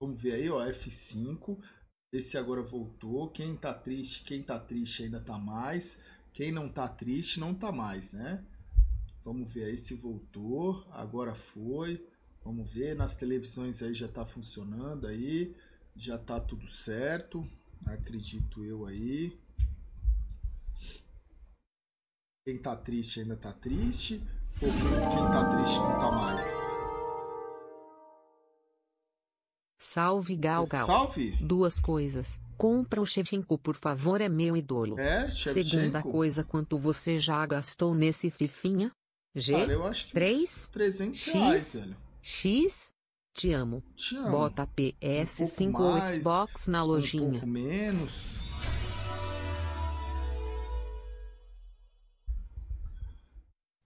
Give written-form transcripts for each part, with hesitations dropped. Vamos ver aí, ó, F5. Esse agora voltou. Quem tá triste ainda tá mais. Quem não tá triste não tá mais, né? Vamos ver aí se voltou. Agora foi. Vamos ver, nas televisões aí já tá funcionando aí. Já tá tudo certo. Acredito eu aí. Quem tá triste ainda tá triste. Ou quem tá triste não tá mais. Salve, Gal Gal. Salve. Duas coisas. Compra o Shevchenko, por favor, é meu ídolo. É, Shevchenko. Segunda coisa, quanto você já gastou nesse fifinha? G? Cara, eu acho que 300 reais, velho. X? Te amo. Te amo. Bota PS5 ou Xbox na lojinha. Um pouco menos.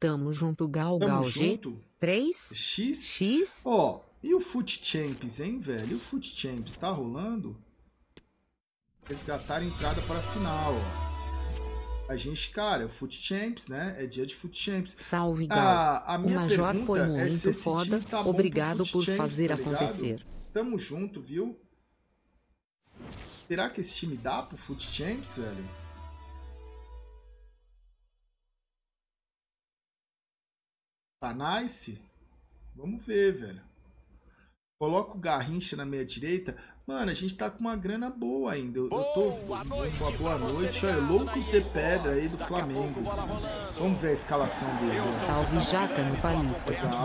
Tamo junto, Gal Gal. G? 3? X? Ó, e o Foot Champs, hein, velho? O Foot Champs tá rolando? Resgatar a entrada para a final, ó. A gente, cara, o Foot Champs, né? É dia de Foot Champs. Salve, Gal. A minha Major foi muito foda. Tá, obrigado por Champs, fazer tá acontecer. Tamo junto, viu? Será que esse time dá pro Foot Champs, velho? Tá nice? Vamos ver, velho. Coloca o Garrincha na meia direita. Mano, a gente tá com uma grana boa ainda. Boa noite. Loucos de pedra aí do Flamengo. Vamos ver a escalação dele. Salve, Jaca no palito.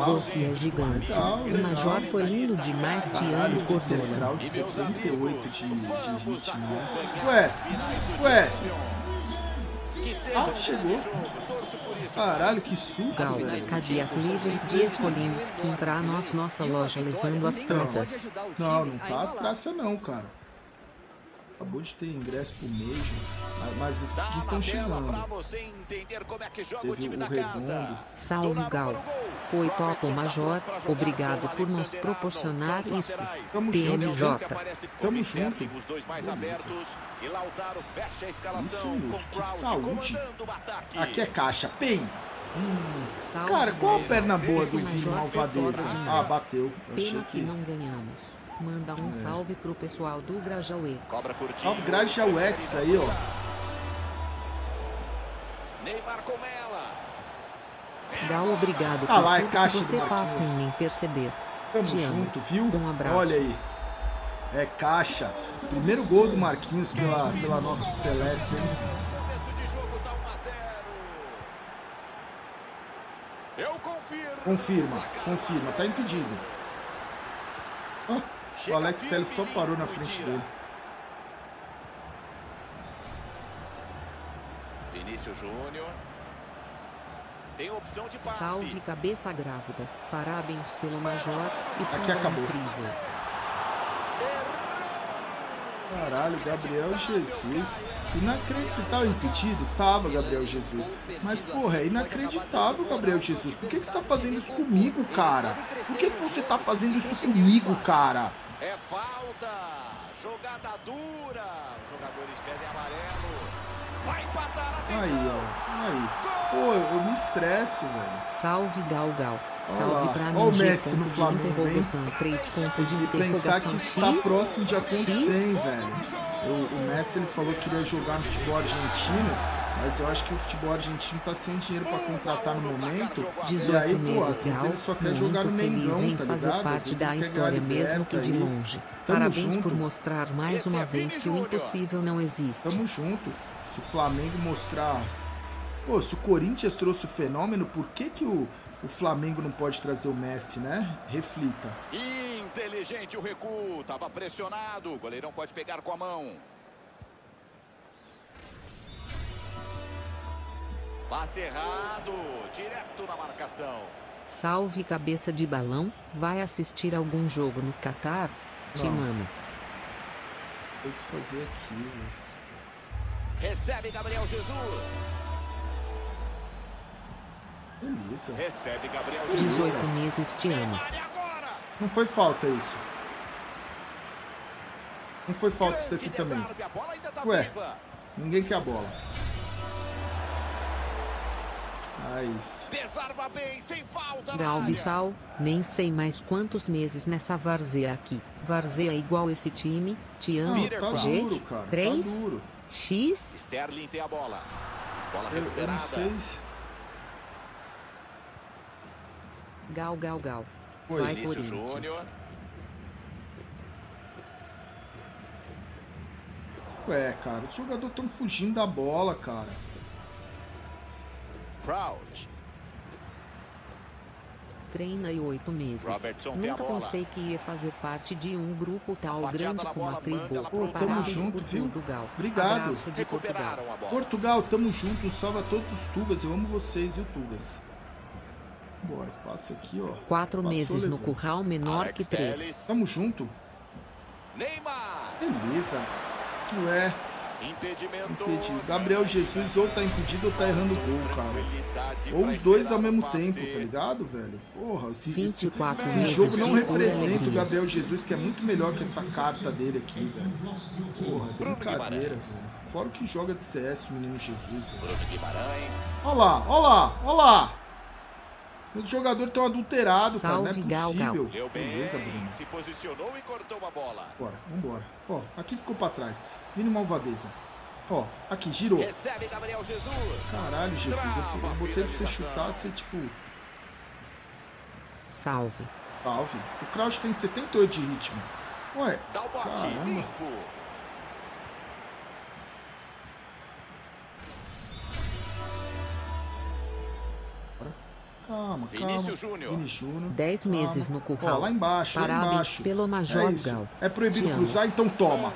Você é gigante. O Major foi lindo demais, te amo, Cortona. Grau de 78 de ritmo. Ué. Ah, chegou. Caralho, que susto, velho. Cadias livres de escolher skin pra nossa loja, levando as traças. Não tá as traças não, cara. Acabou de ter ingresso pro mesmo, mas os skins estão chegando. Teve o redondo. Salve, Gal. Foi top, Major. Obrigado por nos proporcionar isso. PMJ. Tamo junto. E Lautaro fecha a escalação. Que saúde. Aqui é caixa. Pei. Cara, qual a perna boa do Vinho Malvadeza? Ah, bateu. Pena que não ganhamos. Manda um salve pro pessoal do Grajaú. Salve, Grajaú aí, ó. Neymar com ela. Gal, obrigado por você faz em perceber. Tamo junto, viu? Um abraço. Olha aí. É caixa. Primeiro gol do Marquinhos pela nossa Celeste. Eu confirmo. Confirma, tá impedido. O Alex Telles só parou na frente dele. Vinícius Júnior. Tem opção de passe. Salve, cabeça grávida. Parabéns pelo Major. Está incrível. Caralho, Gabriel Jesus. Inacreditável, impedido? Tava, Gabriel Jesus. Mas, porra, é inacreditável, Gabriel Jesus. Por que você tá fazendo isso comigo, cara? Por que você tá fazendo isso comigo, cara? É falta. Jogada dura. Os jogadores pedem amarelo. Vai empatar, atenção. Aí. Pô, eu me estresso, velho. Salve, Gal Gal. Salve pra mim, o Messi no Flamengo, e pensar que isso tá próximo de acontecer, velho. O Messi, ele falou que queria jogar no futebol argentino, mas eu acho que o futebol argentino tá sem dinheiro pra contratar no momento. E aí, pô, às vezes ele só quer jogar no Mengão, tá ligado? Parte da história mesmo que de longe. Parabéns por mostrar mais uma vez que o impossível não existe. Tamo junto. Se o Flamengo mostrar... Pô, se o Corinthians trouxe o Fenômeno, por que que o Flamengo não pode trazer o Messi, né? Reflita. Inteligente o recuo. Tava pressionado. O goleirão pode pegar com a mão. Passe errado. Direto na marcação. Salve, cabeça de balão. Vai assistir algum jogo no Catar? Te mamo. Tem que fazer aqui, né? Recebe Gabriel Jesus. Beleza. Recebe Gabriel Jesus. 18 meses te amo. Não foi falta isso. Não foi falta isso daqui também. Ué, ninguém quer a bola. Desarma bem, sem falta. Galvissal, nem sei mais quantos meses nessa várzea aqui. Várzea igual esse time. Te amo. Não, tá duro, cara. 3 tá X. Sterling tem a bola. Bola recuperada. Gal, gal, gal. Vai, Vinícius Júnior. Ué, cara, os jogadores estão fugindo da bola, cara. Proud. Treina e 8 meses. Robertson. Nunca pensei que ia fazer parte de um grupo tal grande como a tribo. Tamo junto, viu? Obrigado. Portugal, tamo junto. Salva todos os Tugas. Eu amo vocês, viu, Tugas? Bora, passa aqui, ó. 4 meses no curral, menor Alex que 3. Tamo junto. Neymar. Beleza. Ué. Impedimento. Gabriel Jesus ou tá impedido ou tá errando o gol, cara. Ou os dois ao mesmo tempo, tá ligado, velho? Porra, esse jogo não representa o Gabriel Jesus, que é muito melhor que essa carta dele aqui, velho. Porra, brincadeira, velho. Fora o que joga de CS, o menino Jesus. Olha lá, olha lá, olha lá. Os jogadores estão adulterados, cara. Não é possível. Beleza, Bruno. Se posicionou e cortou uma bola. Bora, vambora. Ó, aqui ficou pra trás. Mini malvadeza. Ó, aqui, girou. Recebe Gabriel Jesus. Caralho, Jesus. Eu botei pra você chutar, você tipo. Salve. Salve. O Crouch tem 78 de ritmo. Ué. Dá o bote, limpo. Calma, Vinícius Júnior. 10 meses no curral. Ó, lá embaixo, parabéns lá embaixo. Pelo Major Gal. É proibido cruzar, então toma.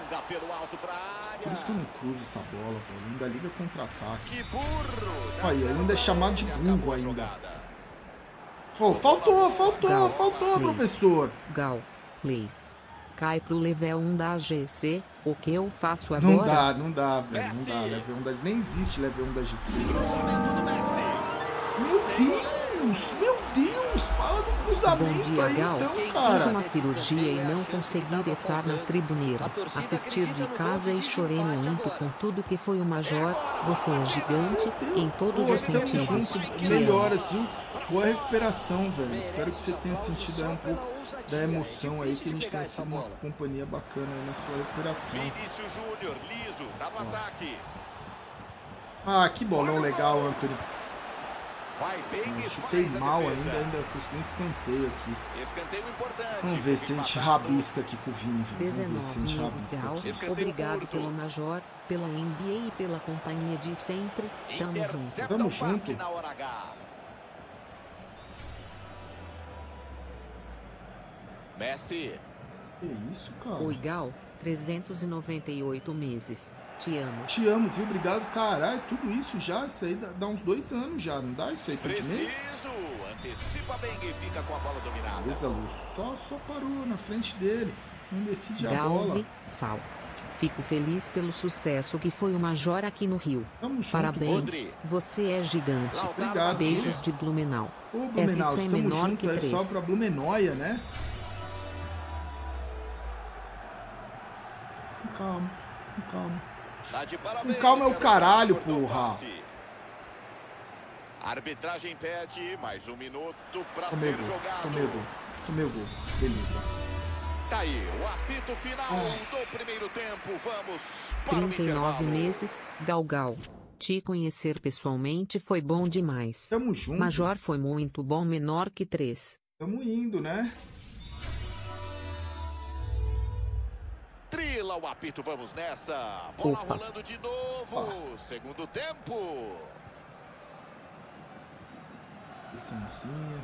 Por isso que eu não cruzo essa bola, velho. Ainda liga contra-ataque. Olha, ainda é chamado de burro ainda. Oh, faltou, Gal, professor. Gal, please. Cai pro level 1 da AGC. O que eu faço agora? Não dá, velho. Não dá, level 1 da... Nem existe level 1 da AGC. Meu Deus, fala do cruzamento. Bom dia, aí, Gal. Então, cara. Fiz uma cirurgia e não consegui estar na tribuneira. Assistir de casa e chorei muito com tudo que foi o Major. Você é gigante em todos os sentidos. Melhoras, viu? Boa recuperação, velho. Espero que você tenha sentido aí um pouco da emoção aí, que a gente tenha sido uma companhia bacana aí na sua recuperação. Vinícius Júnior, liso, tá no ataque. Ah, que bolão legal, Antony. Chutei mal ainda consegui um escanteio aqui. Escanteio importante. Vamos ver se a gente rabisca aqui com o Vini. 19 meses, Gal. Obrigado pelo Major, pela NBA e pela companhia de sempre. Tamo junto. Tamo junto. Messi. Que isso, cara? Oi, Gal. 398 meses. Te amo. Te amo, viu? Obrigado, caralho. Tudo isso já, isso aí dá uns 2 anos já, não dá isso aí pra gente? Antecipa bem e fica com a bola dominada. Beleza, Lúcio. Só parou na frente dele. Não decide a bola. Sal. Fico feliz pelo sucesso que foi o Major aqui no Rio. Tamo junto. Parabéns, Rodri. Você é gigante. Obrigado. Beijos de Blumenau. Ô, Blumenau, estamos juntos, é só pra Blumenóia, né? Calma, calma. Calma é o caralho, porra. Arbitragem pede mais 1 minuto pra ser jogado. Tomei o gol. Beleza. Tá aí o apito final do primeiro tempo. Vamos para o intervalo. 39 meses, Galgal. Te conhecer pessoalmente foi bom demais. Tamo junto. Major foi muito bom, menor que 3. Tamo indo, né? Trila o apito, vamos nessa. Bola rolando de novo. Segundo tempo. Missãozinha.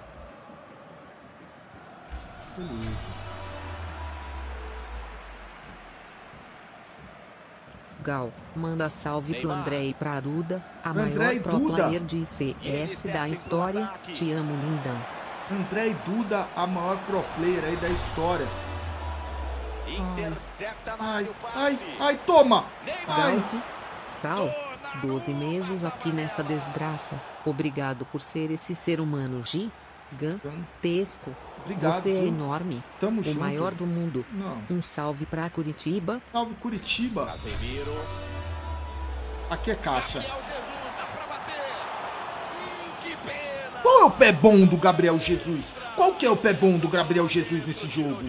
Gal, manda salve pro André e pra Duda, a maior pro player de CS da história. Ataque. Te amo, lindão. André e Duda, a maior pro player aí da história. Intercepta. Ai, toma! Galvi, Sal, 12 meses aqui nessa desgraça. Obrigado por ser esse ser humano gigantesco. Obrigado, você é enorme. Tamo junto. O maior do mundo. Não. Um salve pra Curitiba. Salve, Curitiba. Aqui é caixa. Que Qual é o pé bom do Gabriel Jesus? Qual que é o pé bom do Gabriel Jesus nesse jogo?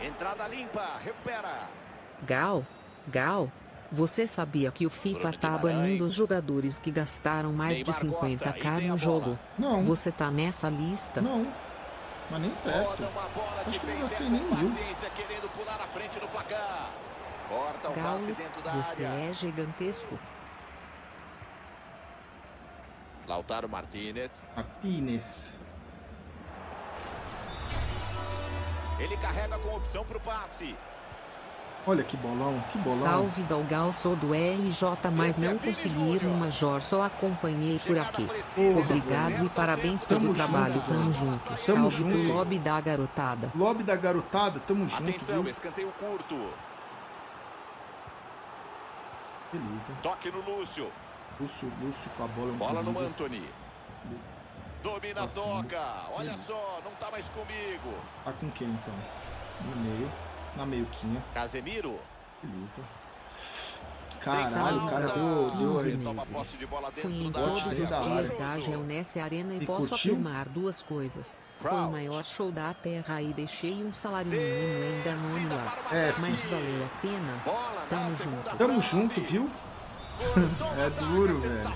Entrada limpa, recupera. Gal, você sabia que o FIFA tá banindo os jogadores que gastaram mais de 50k no jogo? Não. Você tá nessa lista? Não. Mas nem perto. Acho que não gastei nem mil. Gal, você é gigantesco. Lautaro Martínez. Ele carrega com opção pro passe. Olha que bolão, que bolão. Salve Galgal, sou do RJ, mas não consegui no Major, só acompanhei por aqui. Obrigado e parabéns pelo trabalho, tamo junto. Salve pro lobby da garotada. Lobby da garotada, tamo junto. Atenção, escanteio curto. Beleza. Toque no Lúcio. Lúcio com a bola. Bola no Antony. Domina, toca. Olha só, não tá mais comigo. Tá com quem então? No meio. Na meioquinha. Casemiro. Beleza. Caralho, o cara deu. Fui em todos os dias da Geonesse Arena e posso afirmar duas coisas. Foi o maior show da terra e deixei um salário mínimo ainda não lá. É, mas valeu a pena. Tamo junto. Tamo junto, viu? É duro, velho.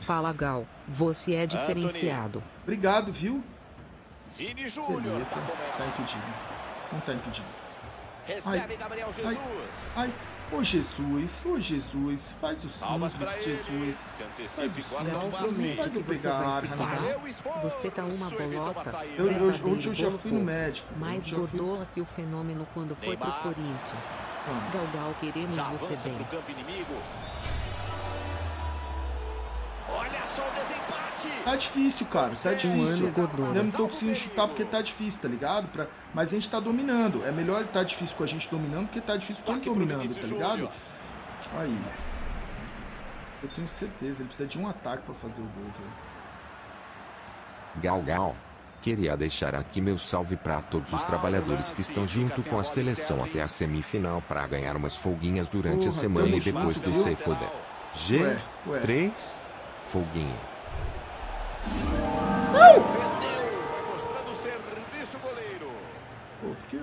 Fala, Gal. Você é diferenciado. Obrigado, viu? Vini Júnior, tá impedido. Não tá impedido. Recebe Gabriel Jesus. Ai, ô Jesus, faz o simples, Jesus. Faz o pegar. Você tá uma bolota. Hoje eu já fui no médico. Mais gordola que o Fenômeno quando foi pro Corinthians. Galgal, queremos você bem. Olha só o desempate. Tá difícil, cara. Tá difícil. Eu não tô conseguindo chutar porque tá difícil, tá ligado? Mas a gente tá dominando. É melhor ele tá difícil com a gente dominando porque tá difícil com ele dominando, tá ligado? Aí. Eu tenho certeza. Ele precisa de um ataque pra fazer o gol, velho. Gal. Queria deixar aqui meu salve para todos os trabalhadores que estão junto com a seleção até a semifinal para ganhar umas folguinhas durante a semana e depois descer foda. G3... Foguinho.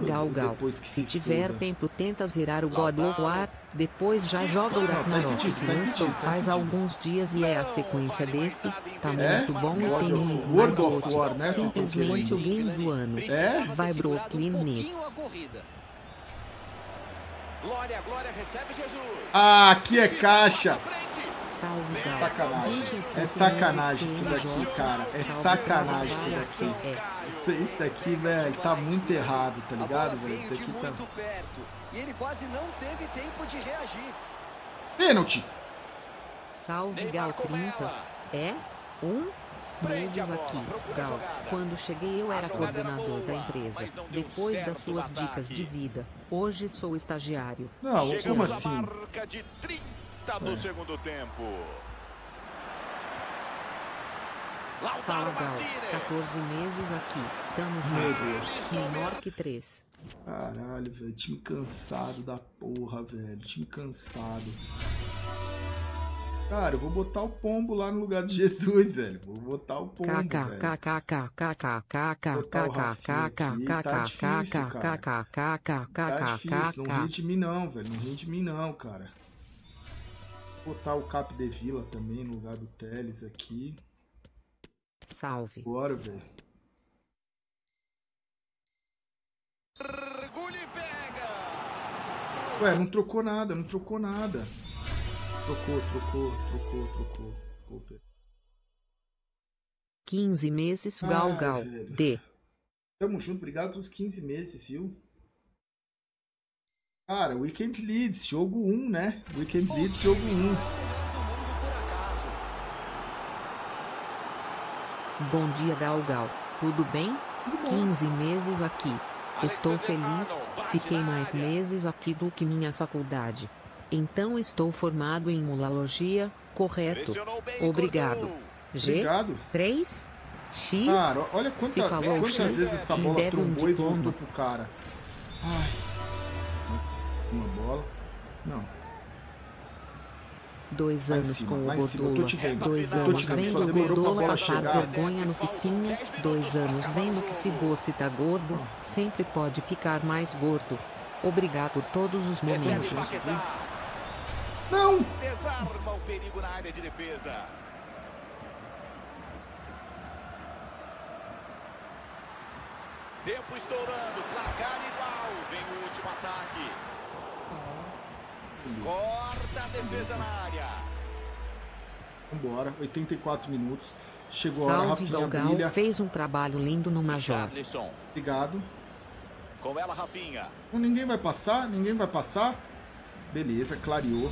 Gal, se tiver tempo, tenta zerar o God of War, depois já joga o Ragnarok, lançou faz alguns dias e é a sequência desse, tá muito bom e tem um né? Simplesmente o game do ano, vai Brooklyn Nets. Glória, recebe Jesus. Ah, aqui é caixa. Salve, cara. Sacanagem. É sacanagem isso daqui, cara. É sacanagem isso daqui. Isso daqui, velho, tá muito errado, tá ligado, velho? Isso aqui tá muito perto. E ele quase não teve tempo de reagir. Pênalti. Salve, Gal 30. É? Meses aqui, Gal. Quando cheguei eu era coordenador da empresa. Depois das suas dicas de vida, hoje sou estagiário. Não, como assim? Do segundo tempo. Fala, Gal. 14 meses aqui. Tamo junto. Menor que 3. Caralho, velho. Time cansado da porra, velho. Time cansado. Cara, eu vou botar o pombo lá no lugar de Jesus, velho. Vou botar o pombo, velho. Não ri de mim não, velho. Não ri de mim não, cara. Botar o Cap de Vila também no lugar do Teles aqui. Salve. Bora, velho. Ué, não trocou nada. Trocou. 15 meses, Gal. D. Tamo junto, obrigado pelos 15 meses, viu? Cara, Weekend Leads, jogo 1, né? Weekend Leads, jogo 1. Bom dia, Gal. Tudo bem? 15 meses aqui. Estou feliz. Fiquei mais meses aqui do que minha faculdade. Então estou formado em mulalogia, correto? Obrigado. G3? X? Cara, olha quantas vezes essa bola trombou e voltou pro cara. Ai... uma bola. Não. 2 anos com o Bordola, 2 anos vendo o Bordola passar vergonha no Fifinha, 2 anos vendo que se você tá gordo, sempre pode ficar mais gordo. Obrigado por todos os momentos. Não! Desarma o perigo na área de defesa. Tempo estourando, placar igual. Vem o último ataque. Corta a defesa na área. Vambora, 84 minutos. Chegou a Rafinha. Salve, Galgal, fez um trabalho lindo no Major. Obrigado. Com ela, Rafinha. Ninguém vai passar, ninguém vai passar. Beleza, clareou.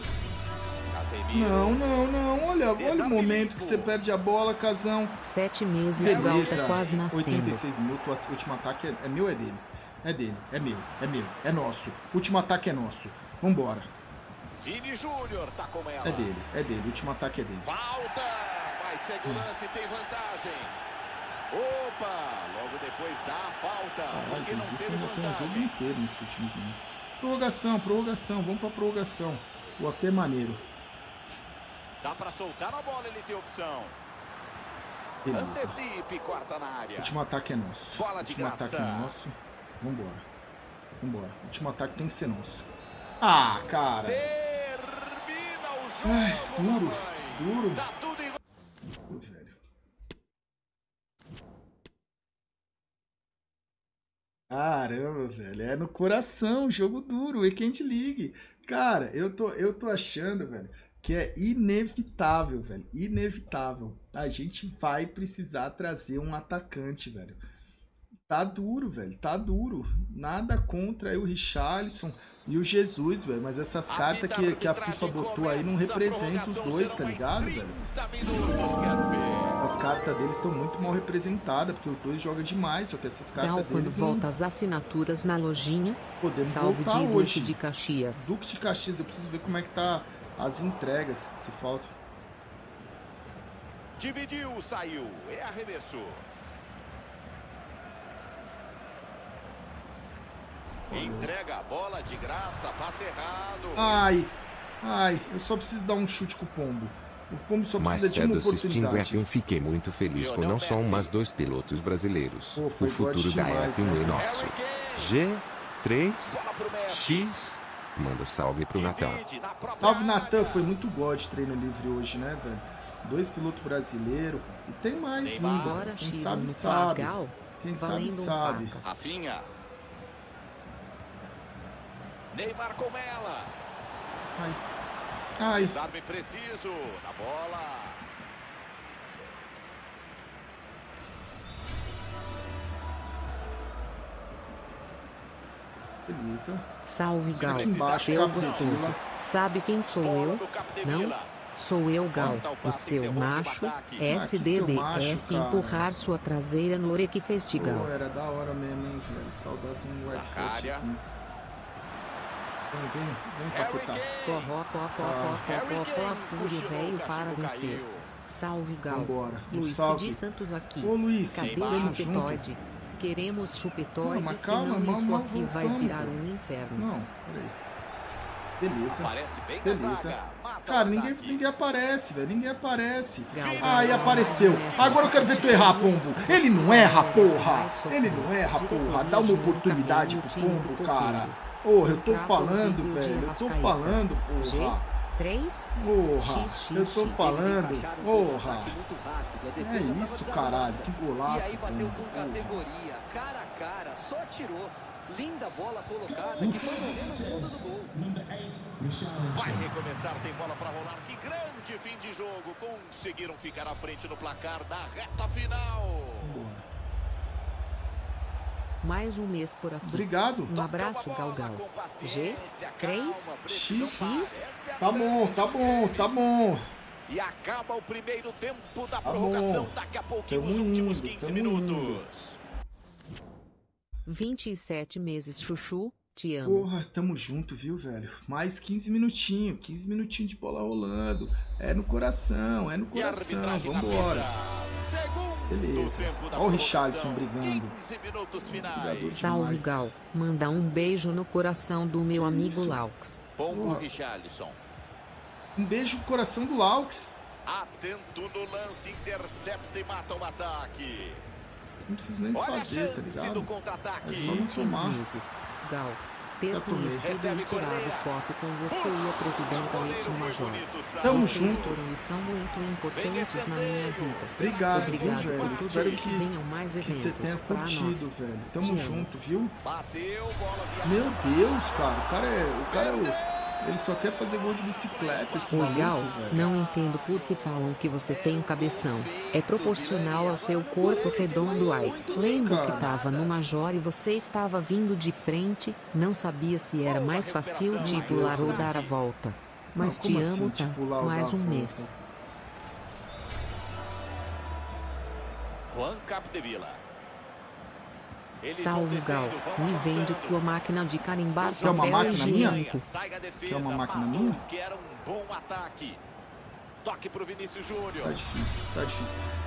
Não, não, não. Olha o momento que você perde a bola, Casão. 7 meses, o Gal tá quase nascendo. 86 minutos, o último ataque é meu ou é deles? É dele, é meu, é nosso. Último ataque é nosso. Vambora. Vini Júnior tá com ela. É dele, o último ataque é dele. Falta, mas segurança e tem vantagem. Opa, logo depois dá a falta. Porque não teve vantagem. O jogo inteiro nesse último jogo. Prorrogação, vamos pra prorrogação. O até maneiro. Dá pra soltar a bola, ele tem opção. Beleza. Antecipe, corta na área. Último ataque é nosso. Bola de graça. Último ataque é nosso. Vambora. Último ataque tem que ser nosso. Ah, cara. Termina o jogo. Ai, duro. Tá tudo em... Pô, velho. Caramba, velho. É no coração, jogo duro, Weekend League. Cara, eu tô achando, velho, que é inevitável, velho. Inevitável. A gente vai precisar trazer um atacante, velho. Tá duro. Nada contra aí o Richarlison e o Jesus, velho. Mas essas cartas que a FIFA botou aí não representam os dois, tá ligado, velho? As cartas deles estão muito mal representadas, porque os dois jogam demais, só que essas cartas deles... Quando volta as assinaturas na lojinha, salve de Duque de Caxias. Duque de Caxias, eu preciso ver como é que tá... As entregas, se falta. Dividiu, saiu, é arremesso. Entrega a bola de graça, passe errado. Ai, eu só preciso dar um chute com o Pombo. O Pombo só precisa de uma oportunidade. Mais cedo assistindo F1, fiquei muito feliz com não só um, mas 2 pilotos brasileiros. O futuro da F1 é nosso. G3X... Manda salve pro Natan. Salve, Natan. Foi muito gol de treino livre hoje, né, velho? 2 pilotos brasileiros. E tem mais um. Quem sabe, sabe. Quem sabe, sabe. Rafinha. Neymar com ela. Ai. Sabe preciso. Na bola. Beleza. Salve, Gal, seu gostoso. Sabe quem sou eu? Não? Sou eu, Gal, o seu macho. SDDS, empurrar sua traseira no Orec Festival. Pô, era da hora mesmo, hein, velho. Saudade do Orec Festival. Vem pra cá. Corró, a Fúria, velho, para vencer. Salve, Gal. Luiz de Santos aqui. Ô, Luiz, cadê o Chupetoide? Queremos chupetoide, não, senão isso aqui vai virar um inferno. Não, peraí. Beleza. Cara, ninguém aparece, velho. Ninguém aparece. Aí apareceu. Agora eu quero ver tu errar, Pombo. Ele não erra, porra. Dá uma oportunidade pro Pombo, cara. Porra, eu tô falando, velho. Porra. Porra. É isso, caralho. Que golaço. E aí bateu com categoria, cara a cara, só tirou. Linda bola colocada que foi no gol. Vai recomeçar, tem bola pra rolar. Que grande fim de jogo. Conseguiram ficar à frente no placar da reta final. Mais um mês por aqui. Obrigado. Um abraço, Galgal. G3XX. Tá bom. E acaba o primeiro tempo da prorrogação. Daqui a pouquinho, os últimos 15 minutos. 27 meses, Chuchu. Te amo. Porra, tamo junto, viu, velho? Mais 15 minutinhos. 15 minutinhos de bola rolando. É no coração. Vambora. Segundo. Beleza. Olha o Richarlison brigando. Salve, Gal. Manda um beijo no coração do meu amigo Laux. Pombo Richarlison. Um beijo no coração do Laux. Atento no lance, intercepta e mata o ataque. Não preciso nem fazer, tá ligado? É só não tomar. Gal, ter conhecido e tirado foto com você e a presidenta Etimajor. Tamo junto. São muito importantes na minha vida. Obrigado, velho. Espero que você tenha curtido, velho. Tamo junto, viu? Meu Deus, cara. O cara é o... Ele só quer fazer gol de bicicleta, esse Legal, velho. Não entendo por que falam que você tem cabeção. É proporcional ao seu corpo redondo. Ai, lembro que tava no Major e você estava vindo de frente. Não sabia se era mais fácil titular ou dar a volta. Mas te amo, tá? Mais um mês. Juan Capdevila. Salve, Gal, me vende tua máquina de carimbar papel higiênico. Quer uma máquina minha? Tá difícil, tá difícil.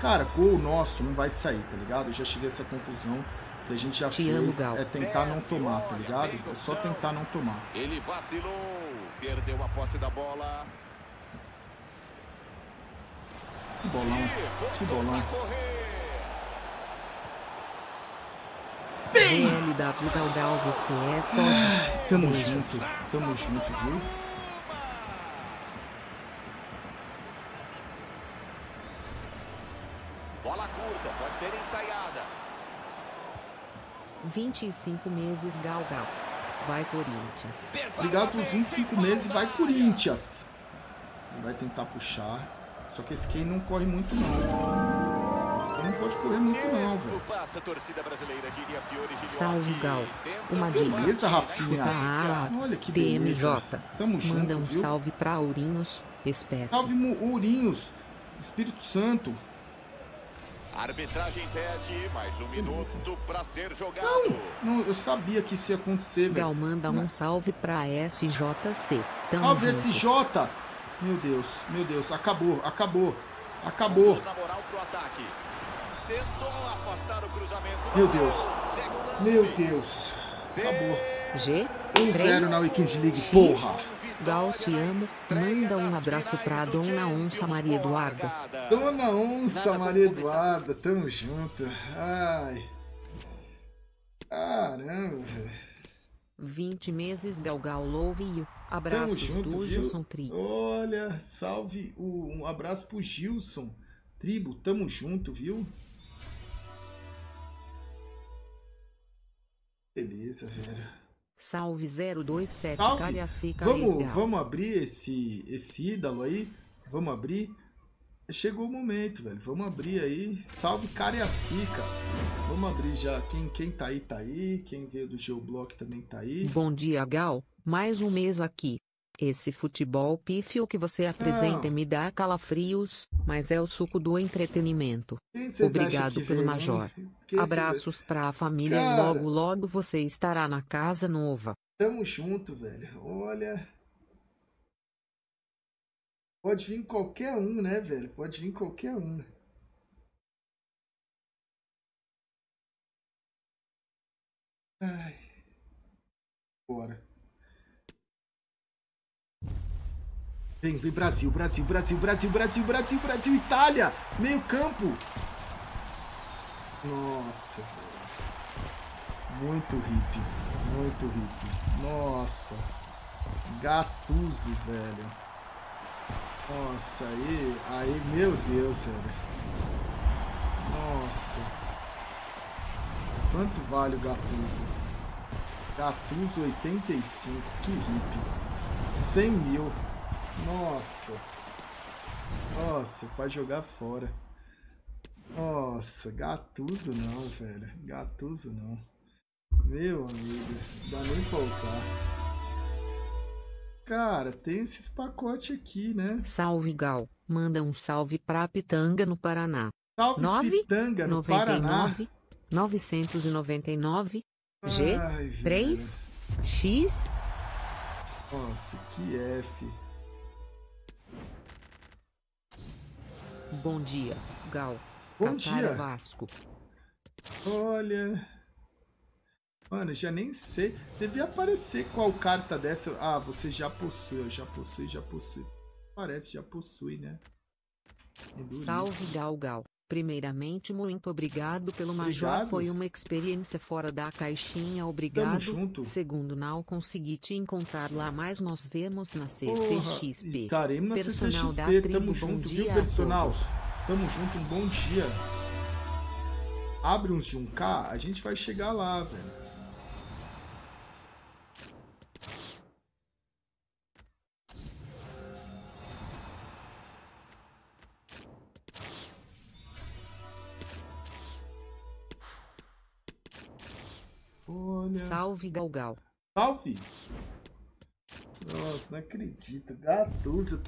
Cara, gol nosso não vai sair, tá ligado? Eu já cheguei a essa conclusão que a gente já fez, é tentar não tomar, tá ligado? É só tentar não tomar. Ele vacilou, perdeu a posse da bola. Que bolão, que bolão. LW Galgal, você é foda. Tamo junto, viu? Bola curta, pode ser ensaiada. 25 meses, Galgal. Vai, Corinthians. Obrigado pelos 25 meses, vai, Corinthians. Ele vai tentar puxar. Só que esse Kane não corre muito, não. Não pode correr muito não, velho. Salve, Gal. Uma dica. Beleza, Rafinha. Olha que beleza. DMJ. Tamo junto, manda um salve pra Ourinhos, espécie. Salve, Ourinhos, Espírito Santo. Arbitragem pede mais um minuto pra ser jogado. Não, eu sabia que isso ia acontecer, velho. Gal, manda um salve pra SJC. Tamo salve, junto. SJ. Meu Deus, acabou. Meu Deus. Acabou. 1-0 na Weekend League, porra. Gal, te amo. Manda um abraço pra Dona Onça Maria Eduarda. Dona Onça Maria Eduarda, tamo junto. Ai. Caramba, velho. 20 meses, Galgal, love you. Abraço do Gilson Tribo. Olha, salve, um abraço pro Gilson Tribo, tamo junto, viu? Beleza, velho. Salve 027, Cariacica. Vamos abrir esse ídolo aí. Vamos abrir. Chegou o momento, velho. Vamos abrir aí. Salve Cariacica. Vamos abrir já. Quem tá aí, tá aí. Quem veio do Geoblock também tá aí. Bom dia, Gal. Mais um mês aqui. Esse futebol pífio que você apresenta me dá calafrios, mas é o suco do entretenimento. Obrigado pelo Major. Abraços pra família e logo logo você estará na casa nova. Tamo junto, velho. Olha... Pode vir qualquer um, né, velho? Pode vir qualquer um. Ai. Bora. Vem, Brasil, Itália! Meio campo! Nossa, velho. Muito hippie. Nossa. Gattuso, velho. Nossa, aí, meu Deus, velho. Nossa. Quanto vale o Gattuso? Gattuso 85, que hippie. 100 mil. Nossa, pode jogar fora. Nossa, Gattuso não, velho. Gattuso não. Meu amigo, dá nem pra voltar. Cara, tem esses pacotes aqui, né? Salve, Gal. Manda um salve pra Pitanga, no Paraná. Salve, 9, Pitanga, no 99, Paraná. 999, G, ai, 3, velho. X. Nossa, que F. Bom dia, Gal. Bom dia. Vasco. Olha. Mano, já nem sei. Devia aparecer qual carta dessa. Ah, você já possui. Eu já possui. Parece já possui, né? Salve, Galgal. Primeiramente, muito obrigado pelo Major, foi uma experiência fora da caixinha, obrigado. Tamo junto. Segundo, não consegui te encontrar lá, mas nós vemos na CCXP. Estaremos na personal CCXP, da tribo. Tamo junto, viu, personal? Tamo junto, um bom dia. Abre uns de 1K, a gente vai chegar lá, velho. Salve, Galgal. Salve! Nossa, não acredito. Gattuso,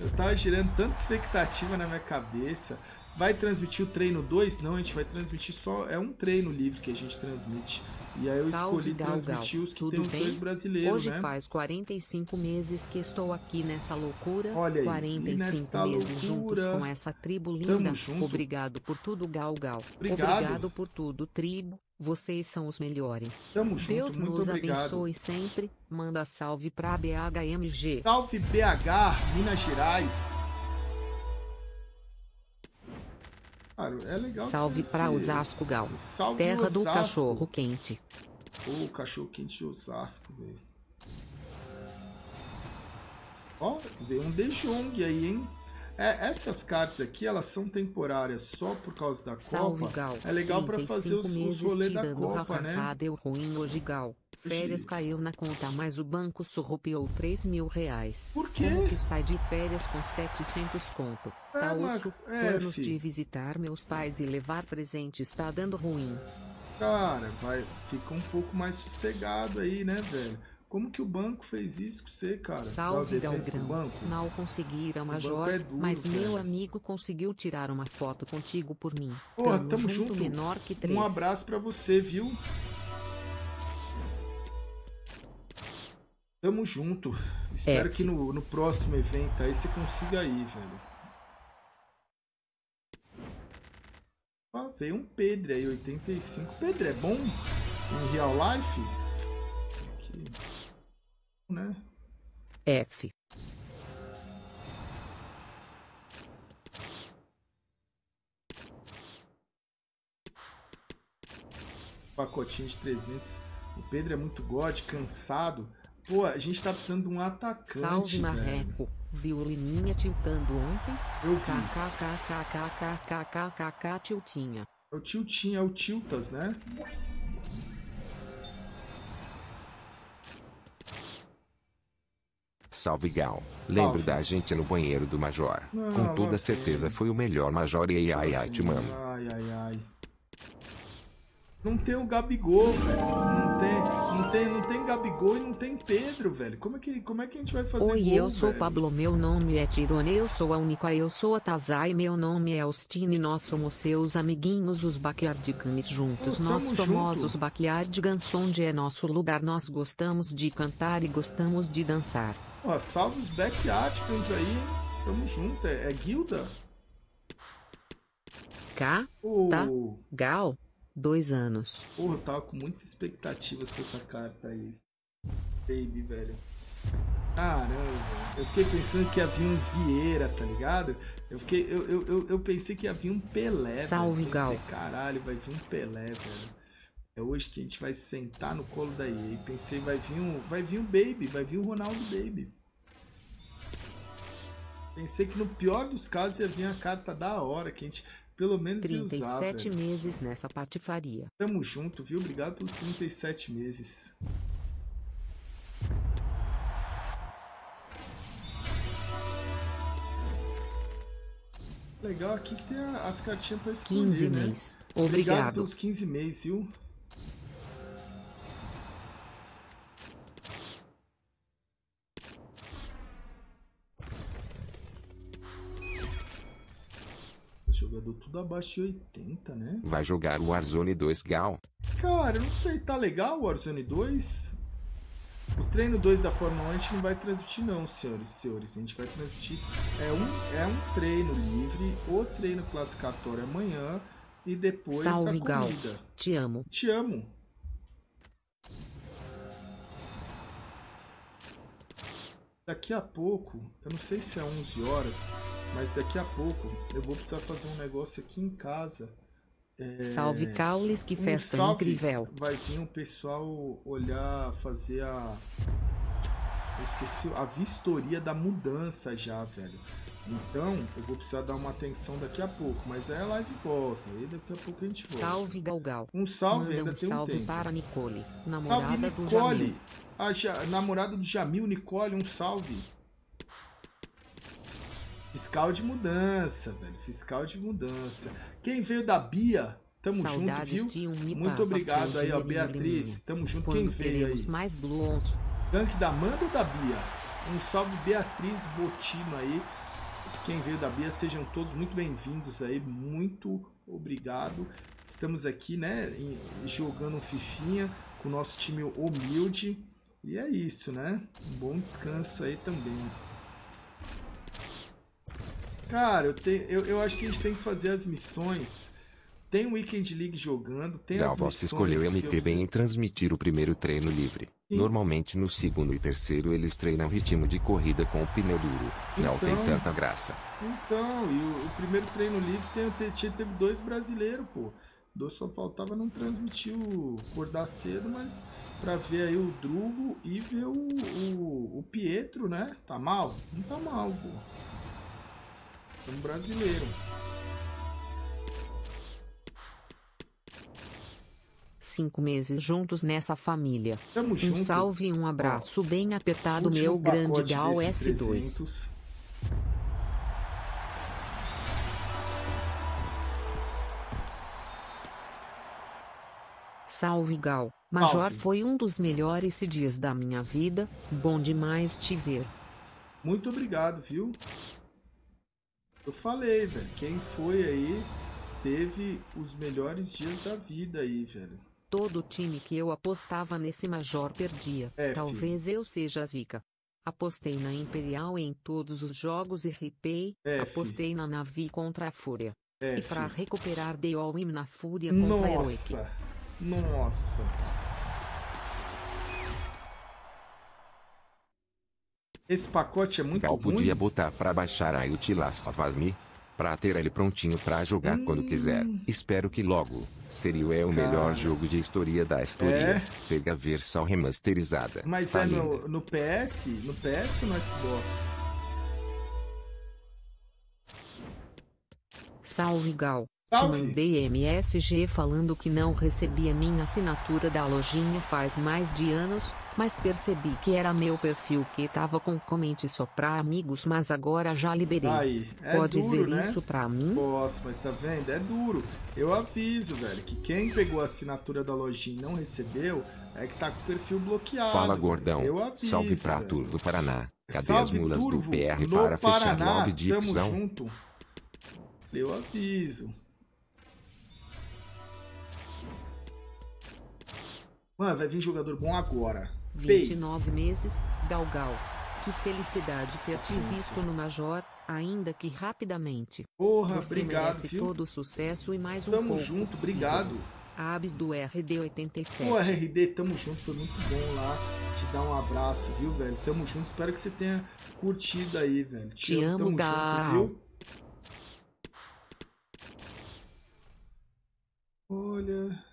eu tava gerando tanta expectativa na minha cabeça. Vai transmitir o treino 2? Não, a gente vai transmitir só... É um treino livre que a gente transmite. E aí eu escolhi transmitir os que tem os dois brasileiros, hoje, né? Hoje faz 45 meses que estou aqui nessa loucura. Olha aí, 45 meses juntos com essa tribo linda. Obrigado por tudo, Galgal. Obrigado por tudo, tribo. Vocês são os melhores. Tamo junto, Deus nos abençoe sempre. Manda salve pra BHMG. Salve BH, Minas Gerais. Cara, é legal. Salve pra Osasco, Gal. Salve terra Osasco. Do cachorro quente. Ô, cachorro quente de Osasco, velho. Ó, veio um De Jong aí, hein? É, essas cartas aqui, elas são temporárias só por causa da Salve, Copa. Gal. É legal pra fazer os rolês da Copa, né? Deu ruim hoje, Gal. Férias caiu na conta, mas o banco surrupiou 3 mil reais. Por quê? Como que sai de férias com 700 conto? É, tá osso, planos de visitar meus pais e levar presentes tá dando ruim. Cara, vai, fica um pouco mais sossegado aí, né, velho? Como que o banco fez isso com você, cara? Salve, Galgrão. Não conseguiram, Major, mas meu amigo conseguiu tirar uma foto contigo por mim. Porra, tamo junto, menor que 3. Um abraço pra você, viu? Tamo junto. Espero que no próximo evento aí você consiga ir, velho. Ó, veio um Pedro aí, 85. Pedro é bom em real life? Aqui. Né? F. Pacotinho de 300. O Pedro é muito god, cansado. Pô, a gente tá precisando de um atacante. Salve, Marreco. Viu Lininha tiltando ontem? Eu vi. KKKKKKKKKK tiltinha. É o tiltinha, é o tiltas, né? Salve, Gal. Lembro da gente no banheiro do Major. Não, com toda certeza foi o melhor Major. E ai, ai, te mamo. Ai, ai, ai. Não tem o Gabigol, velho. Não tem Gabigol e não tem Pedro, velho. Como é que a gente vai fazer Oi, gol, eu sou velho? Pablo, meu nome é Tirone, eu sou a única, eu sou a Tazai, meu nome é Austin e nós somos seus amiguinhos, os Backyardigans juntos. Nós somos os Backyardigans, onde é nosso lugar, nós gostamos de cantar e gostamos de dançar. Ó, salve os Backyardigans aí, tamo junto, é guilda? K, tá, Gal. 2 anos. Porra, eu tava com muitas expectativas com essa carta aí. Baby, velho. Caramba, eu fiquei pensando que havia um Vieira, tá ligado? Eu pensei que havia um Pelé. Salve, velho. Gal. Caralho, vai vir um Pelé, velho. É hoje que a gente vai sentar no colo da EA. Pensei, vai vir um Baby, vai vir um Ronaldo Baby. Pensei que no pior dos casos ia vir a carta da hora, que a gente... Pelo menos 37 usar, meses nessa patifaria. Tamo junto, viu? Obrigado pelos 37 meses. Legal, aqui que tem as cartinhas pra escolher, 15 meses. Né? Obrigado pelos 15 meses, viu? Jogador tudo abaixo de 80, né? Vai jogar o Warzone 2, Gal? Cara, eu não sei, tá legal o Warzone 2? O Treino 2 da Fórmula 1 a gente não vai transmitir não, senhoras e senhores. A gente vai transmitir, é um treino livre, o treino classificatório amanhã e depois salve, a corrida. Gal. Te amo. Te amo. Daqui a pouco, eu não sei se é 11 horas, mas daqui a pouco eu vou precisar fazer um negócio aqui em casa. Salve, Caules, que festa incrível. Vai vir um pessoal olhar, fazer a... Eu esqueci, a vistoria da mudança já, velho. Então, eu vou precisar dar uma atenção daqui a pouco, mas aí a live volta, aí daqui a pouco a gente volta. Salve, Galgal. Um salve, ainda tem um tempo. Salve para Nicole, namorada do Jamil. Namorada do Jamil, Nicole, um salve. Fiscal de mudança, velho. Fiscal de mudança. Quem veio da Bia, tamo saudades junto, viu? Muito obrigado aí, ó, Beatriz. Tamo junto, quando quem veio aí? Mais blues. Tanque da Amanda ou da Bia? Um salve, Beatriz Botino aí. Quem veio da Bia, sejam todos muito bem-vindos aí. Muito obrigado. Estamos aqui, né, jogando um fifinha com o nosso time humilde. E é isso, né? Um bom descanso aí também. Cara, eu acho que a gente tem que fazer as missões. Tem o Weekend League jogando, tem as missões. Você escolheu MT bem em transmitir o primeiro treino livre. Sim. Normalmente no segundo e terceiro eles treinam ritmo de corrida com o pneu duro. Então, não tem tanta graça. Então, e o primeiro treino livre teve dois brasileiros, pô. Só faltava não transmitir o acordar cedo, mas pra ver aí o Drugo e ver o Pietro, né? Tá mal? Não tá mal, pô. Um brasileiro. Cinco meses juntos nessa família. Tamo junto. Um salve e um abraço bem apertado, último meu grande Gal S2. 300. Salve, Gal. Major foi um dos melhores dias da minha vida. Bom demais te ver. Muito obrigado, viu? Eu falei, velho, quem foi aí teve os melhores dias da vida aí, velho. Todo time que eu apostava nesse Major perdia. Talvez eu seja zica. Apostei na Imperial em todos os jogos e ripei. Apostei na Navi contra a Fúria. E pra recuperar dei all-in na Fúria contra a Heroic. Nossa. Esse pacote é muito bom. Podia botar pra baixar aí o Tilastovasny, pra ter ele prontinho pra jogar quando quiser. Espero que logo. Seria o melhor jogo de história da história. Pega a versão remasterizada. Mas tá no PS? No PS ou no Xbox? Salve, Gal. Salve. Te mandei MSG falando que não recebia minha assinatura da lojinha faz mais de anos, mas percebi que era meu perfil que tava com comente só pra amigos, mas agora já liberei. Aí, pode duro, ver, né? Isso pra mim? Posso, mas tá vendo? É duro. Eu aviso, velho, que quem pegou a assinatura da lojinha e não recebeu, é que tá com o perfil bloqueado. Fala, gordão. Eu aviso, salve pra velho. Turvo do Paraná. Cadê salve, as mulas Turvo, do PR para fechar logo de edição? Tamo junto. Eu aviso. Mano, vai vir jogador bom agora. 29 meses, Galgal. Que felicidade ter te visto no Major, ainda que rapidamente. Porra, você obrigado, viu? Todo o sucesso e mais tamo um pouco. Tamo junto, obrigado. Abs do RD87. Pô, RD, tamo junto, foi muito bom lá. Te dar um abraço, viu, velho? Tamo junto, espero que você tenha curtido aí, velho. Te amo, Gal. Junto, viu? Olha...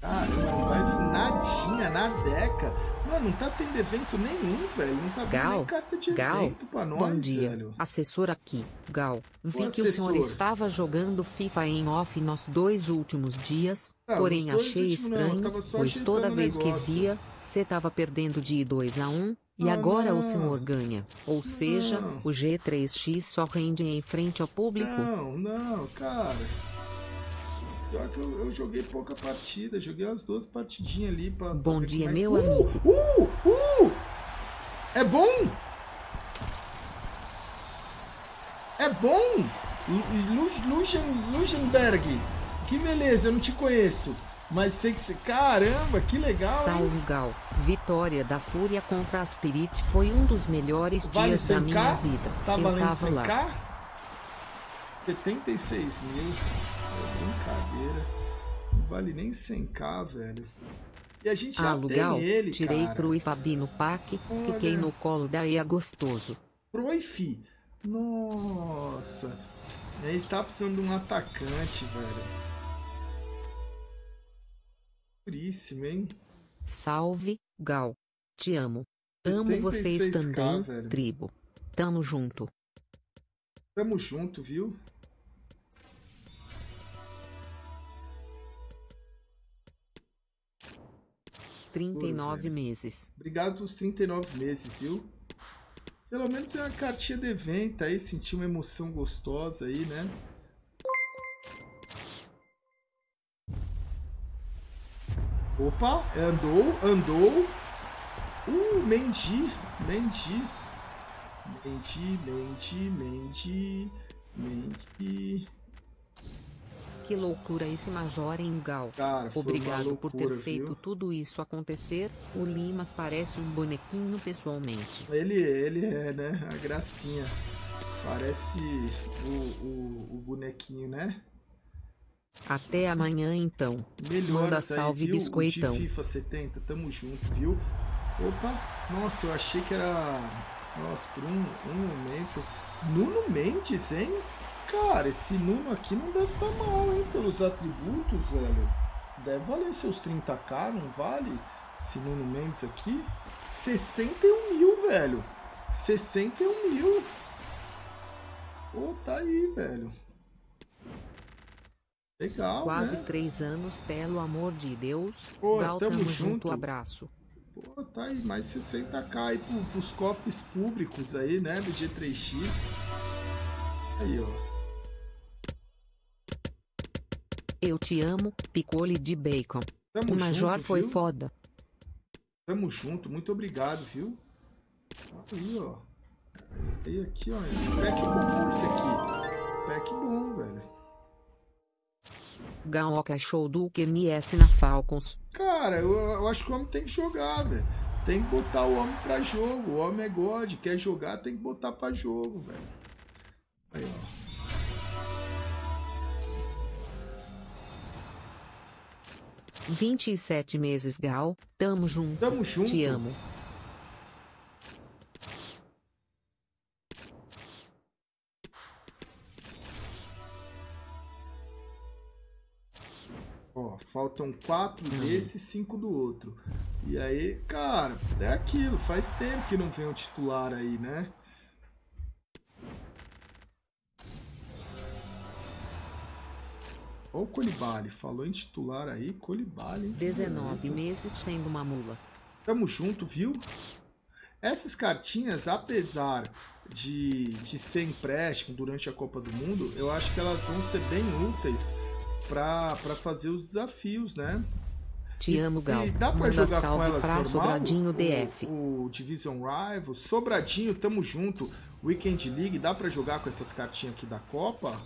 Cara, não vai nadinha na Deca. Mano, não tá tendo evento nenhum, velho. Não tá tendo nem carta de evento pra nós, bom dia, velho. Assessor aqui, Gal. Vi que o senhor estava jogando FIFA em off nos dois últimos dias, porém achei estranho, pois toda vez que via, você tava perdendo de 2-1, e agora o senhor ganha. Ou seja, o G3X só rende em frente ao público. Não, cara... Pior que eu joguei pouca partida, joguei umas duas partidinhas ali pra... Bom dia, meu amigo. É bom? É bom? Luxemburg, que beleza, eu não te conheço. Mas sei que você... Caramba, que legal, hein? Salve, Gal. Vitória da Fúria contra a Spirit foi um dos melhores dias da minha vida. Tá valendo 100k? 76 mil. É brincadeira. Não vale nem 100k, velho. E a gente já tem ele, tirei cara. Cru e Fabi no pack. Olha. Fiquei no colo da Ia gostoso. Proifi. Nossa. A gente tá precisando de um atacante, velho. Puríssimo, hein? Salve, Gal. Te amo. Amo vocês também, velho. Tribo. Tamo junto. Tamo junto, viu? Pô, 39 meses. Obrigado pelos 39 meses, viu? Pelo menos é uma cartinha de evento aí. Senti uma emoção gostosa aí, né? Opa, andou. Mendy. Que loucura esse Major em Gal. Cara, obrigado loucura, por ter feito tudo isso acontecer. O Limas parece um bonequinho pessoalmente. Ele é, né? A gracinha. Parece o bonequinho, né? Até amanhã, então. Melhor. Manda salve, viu? Biscoitão. FIFA 70, tamo junto, viu? Opa, nossa, eu achei que era... Nossa, por um momento... Nuno Mendes, hein? Cara, esse Nuno aqui não deve estar mal, hein? Pelos atributos, velho. Deve valer seus 30k, não vale? Esse Nuno Mendes aqui. 61 mil, velho. 61 mil. Pô, tá aí, velho. Legal, quase, né? 3 anos, pelo amor de Deus. Pô, Gal, tamo junto, abraço. Pô, tá aí, mais 60k aí pros cofres públicos aí, né, do G3X. Aí, ó. Eu te amo, picole de bacon. Tamo o Major junto, foi, viu? Foda. Tamo junto, muito obrigado, viu? Aí, ó. Aí, aqui, ó. Pack bom esse aqui. Pack bom, velho. Gaoca show do QNS na Falcons. Cara, eu acho que o homem tem que jogar, velho. Tem que botar o homem pra jogo. O homem é God, quer jogar, tem que botar pra jogo, velho. Aí, ó. R$ 27 meses, Gal. Tamo junto. Tamo junto. Te amo. Ó, faltam 4 desse e 5 do outro. E aí, cara, é aquilo. Faz tempo que não vem um titular aí, né? Ó o Colibali. Falou em titular aí, Colibali. 19 meses sendo uma mula. Tamo junto, viu? Essas cartinhas, apesar de ser empréstimo durante a Copa do Mundo, eu acho que elas vão ser bem úteis pra fazer os desafios, né? Te amo, Gal. E dá pra jogar com elas normal? Sobradinho DF. O Division Rival, Sobradinho, tamo junto. Weekend League, dá pra jogar com essas cartinhas aqui da Copa?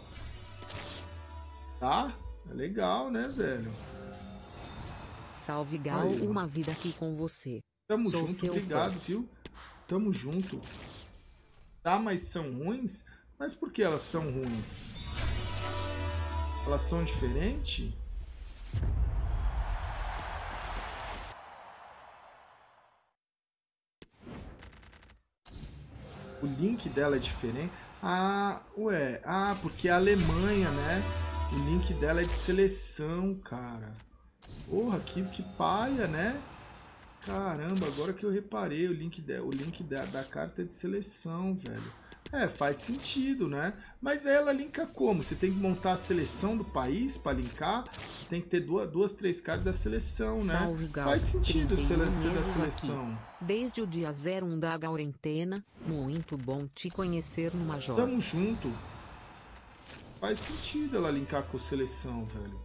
Tá? É legal, né, velho? Salve, Gal. Aí, uma vida aqui com você. Tamo junto, obrigado, viu? Tamo junto. Tá, mas são ruins? Mas por que elas são ruins? Elas são diferentes? O link dela é diferente? Ah, ué. Ah, porque é a Alemanha, né? O link dela é de seleção, cara. Porra, que palha, né? Caramba, agora que eu reparei, o link da carta é de seleção, velho. É, faz sentido, né? Mas ela linka como? Você tem que montar a seleção do país para linkar? Você tem que ter três cartas da seleção, né? Salve, Gal. Faz sentido ser da seleção. Aqui. Desde o dia 01 da quarentena, muito bom te conhecer no Major. Tamo junto. Faz sentido ela linkar com a seleção, velho.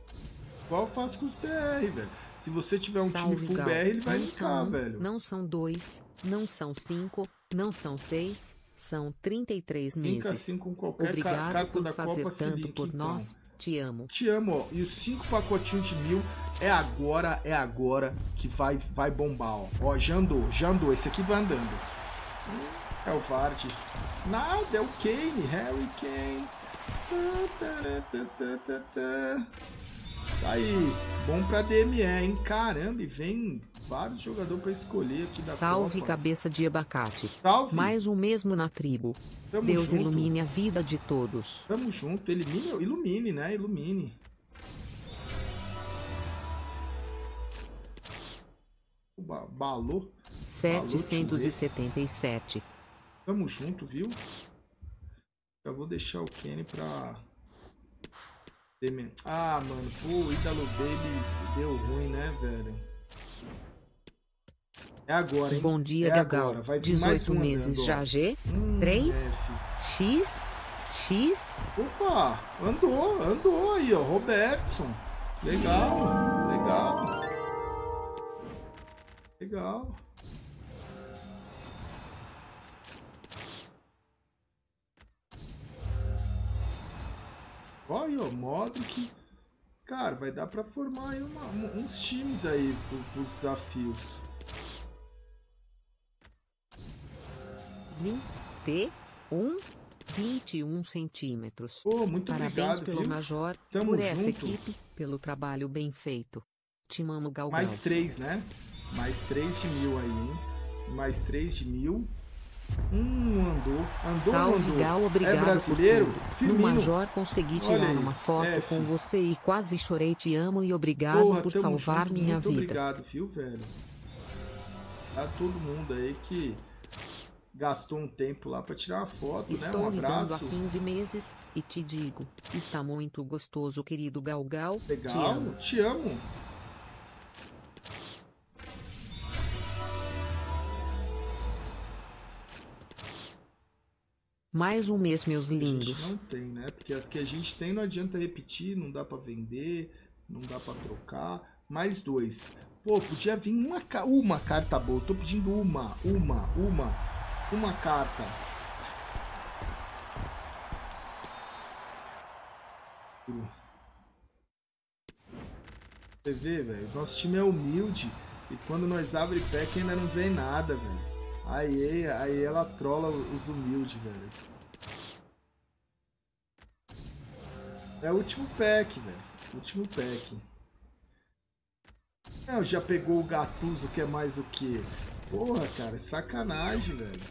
Igual eu faço com os BR, velho. Se você tiver um time full BR, ele vai linkar, velho. Não são 2, não são 5, não são 6... São 33 meses. Obrigado por fazer tanto por nós. te amo. Te amo, ó. E os 5 pacotinhos de 1000 é agora que vai bombar, ó. Ó, já andou, Esse aqui vai andando. É o Vardy. Nada, é o Kane, Harry Kane. Tá aí, bom pra DME, hein? Caramba, e vem vários jogadores pra escolher aqui da Salve Copa. Cabeça de abacate. Salve. Mais um mesmo na tribo. Tamo Deus junto. Ilumine a vida de todos. Tamo junto, ilumine, né? Ilumine. Balou. 777. Tamo junto, viu? Já vou deixar o Kenny pra... Ah, mano, o Idalo Baby deu ruim, né, velho? É agora, hein? Bom dia, Gagal. Vai 18 meses andando, já, G. 3, X, X. Opa, andou aí, ó. Robertson. Legal. Olha, o modo que... Cara, vai dar pra formar aí uns times aí pros desafios. T1, 21 centímetros. Oh, muito Parabéns obrigado, pelo viu? Major, Tamo por junto. Essa equipe, pelo trabalho bem feito. Te mamo, Galgão. Mais 3, né? Mais 3 de 1000 aí, hein? Mais 3 de 1000. Andou. Salve, Gal, obrigado. É brasileiro? No Major consegui tirar uma foto com você e quase chorei. Te amo e obrigado por salvar minha vida. Muito obrigado, viu, velho? A todo mundo aí que gastou um tempo lá pra tirar uma foto, Estou né? Um abraço. Estou lidando há 15 meses e te digo, está muito gostoso, querido Galgal. Legal, te amo. Mais um mês, meus lindos. A gente não tem, né? Porque as que a gente tem não adianta repetir, não dá pra vender, não dá pra trocar. Mais 2. Pô, podia vir uma carta boa. Eu tô pedindo uma carta. Você vê, velho? Nosso time é humilde e quando nós abre pack ainda não vem nada, velho. Aí ela trola os humildes, velho. É o último pack, velho. Último pack. Não, já pegou o Gattuso, que é mais o quê? Porra, cara, sacanagem, velho.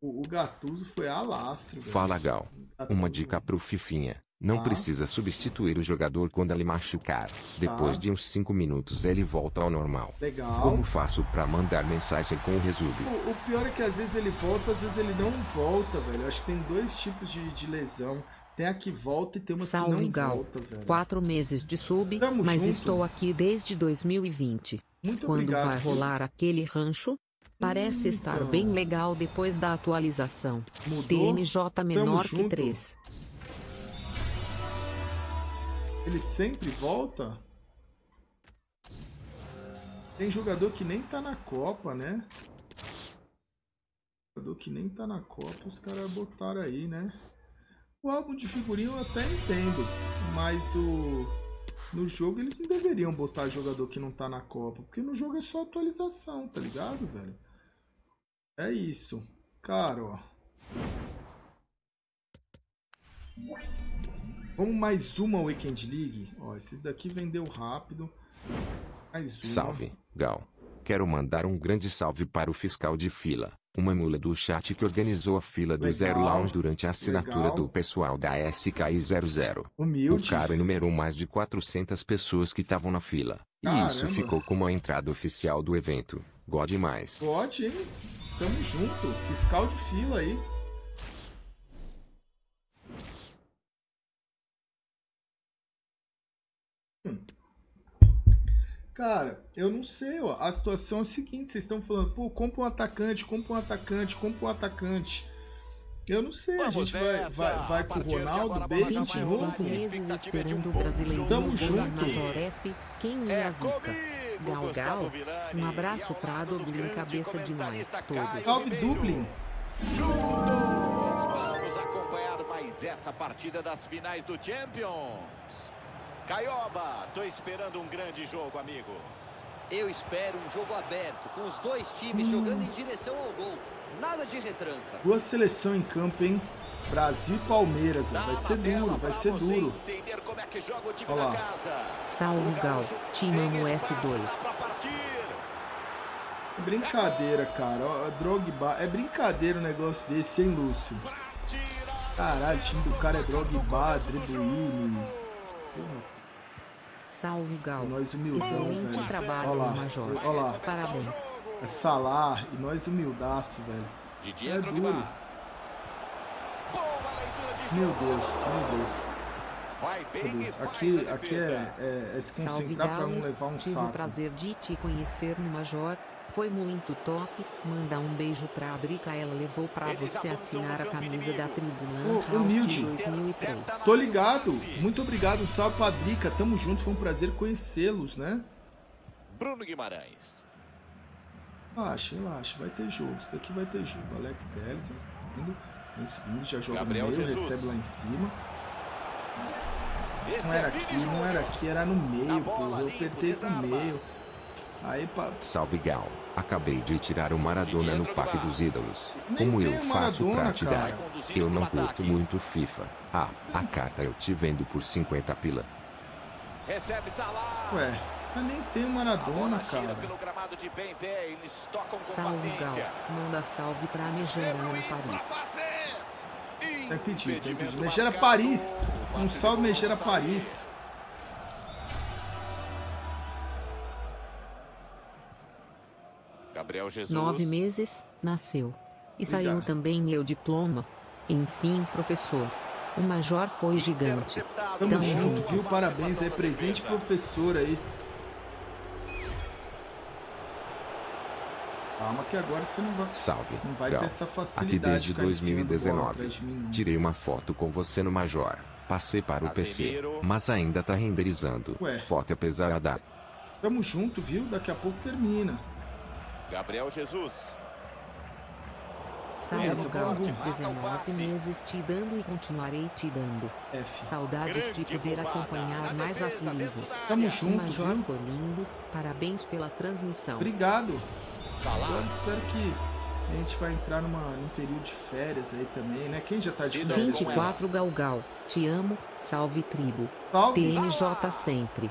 O Gattuso foi alastro, velho. Fala, Gal. Uma dica pro Fifinha. Não precisa substituir o jogador quando ele machucar. Depois de uns 5 minutos ele volta ao normal. Legal. Como faço pra mandar mensagem com o resumo? O pior é que às vezes ele volta, às vezes ele não volta, velho. Acho que tem 2 tipos de lesão. Tem a que volta e tem uma Salve, que não Gal. Volta, velho. 4 meses de sub, Tamo mas junto. Estou aqui desde 2020. Muito Quando obrigado, vai rolar filho. Aquele rancho? Parece estar bem legal depois da atualização. Mudou? TMJ menor que 3. Ele sempre volta? Tem jogador que nem tá na Copa, né? Jogador que nem tá na Copa, os caras botaram aí, né? O álbum de figurinha eu até entendo, mas no jogo eles não deveriam botar jogador que não tá na Copa, porque no jogo é só atualização, tá ligado, velho? É isso. Cara, ó. Vamos mais uma Weekend League. Ó, esses daqui vendeu rápido. Mais uma. Salve, Gal. Quero mandar um grande salve para o fiscal de fila. Uma mula do chat que organizou a fila do Zero Lounge durante a assinatura do pessoal da SKI00. Humilde. O cara enumerou mais de 400 pessoas que estavam na fila. E isso ficou como a entrada oficial do evento. God demais. God, hein? Tamo junto. Fiscal de fila aí. Cara, eu não sei, ó. A situação é a seguinte, vocês estão falando, pô, compra um atacante. Eu não sei, a gente vai com o Ronaldo, beijo de novo. Tamo junto. Quem é a zica? Galgal, um abraço pra Dublin, cabeça de nós todos. Salve, Dublin. Juntos, vamos acompanhar mais essa partida das finais do Champions. Caioba, tô esperando um grande jogo, amigo. Eu espero um jogo aberto, com os dois times jogando em direção ao gol. Nada de retranca. Duas seleções em campo, hein? Brasil e Palmeiras. Vai ser duro, vai ser duro. Olha lá. Salve, Gal. Time no S2. Brincadeira, cara. Ó, Drogba. É brincadeira o negócio desse, hein, Lúcio? Caralho, o time do cara é Drogba, Dribuí. Salve, Gal. Nós humildão, velho. Trabalho, olha lá, Major. Olha lá. Parabéns. É Salar e nós humildaço, velho. É duro. Meu Deus, meu Deus. Aqui é se concentrar para não levar um saco. Tive o prazer de te conhecer no Major. Foi muito top. Manda um beijo pra Brica. Ela levou pra você assinar a camisa da Tribuna House de 2003. Tô ligado. Muito obrigado. Um salve pra Brica. Tamo junto. Foi um prazer conhecê-los, né? Bruno Guimarães. Relaxa, relaxa. Vai ter jogo. Isso daqui vai ter jogo. Alex Telles. Já joga Gabriel no meio. Jesus. Recebe lá em cima. Não era aqui, não era aqui. Era no meio, pô. Eu apertei no meio. Aí, salve, Gal. Acabei de tirar o Maradona no Parque dos Ídolos. Como eu faço pra te dar? Eu não curto muito FIFA. Ah, a carta eu te vendo por 50 pila. Ué, mas nem tem o Maradona, cara. Salve, Gal. Manda salve pra Megera em Paris. Tem que pedir, tem que pedir. Megera Paris. Um salve, Megera Paris. Gabriel Jesus. 9 meses, nasceu. E saiu também meu diploma. Enfim, professor. O Major foi gigante. Tamo junto, viu? Parabéns, é presente professor aí. Calma que agora você não vai... Salve, não vai ter essa facilidade. Aqui desde 2019. Tirei uma foto com você no Major. Passei para o PC, mas ainda tá renderizando. Foto é pesada. Tamo junto, viu? Daqui a pouco termina. Gabriel Jesus. Salve, Gal. 19 meses te dando e continuarei te dando. Saudades de poder acompanhar mais as ligas. Tamo junto, Major, foi lindo. Parabéns pela transmissão. Obrigado. Agora espero que a gente vai entrar num período de férias aí também, né? Quem já tá de férias? 24 Gal Gal. Te amo. Salve, tribo. Salve. TMJ sempre.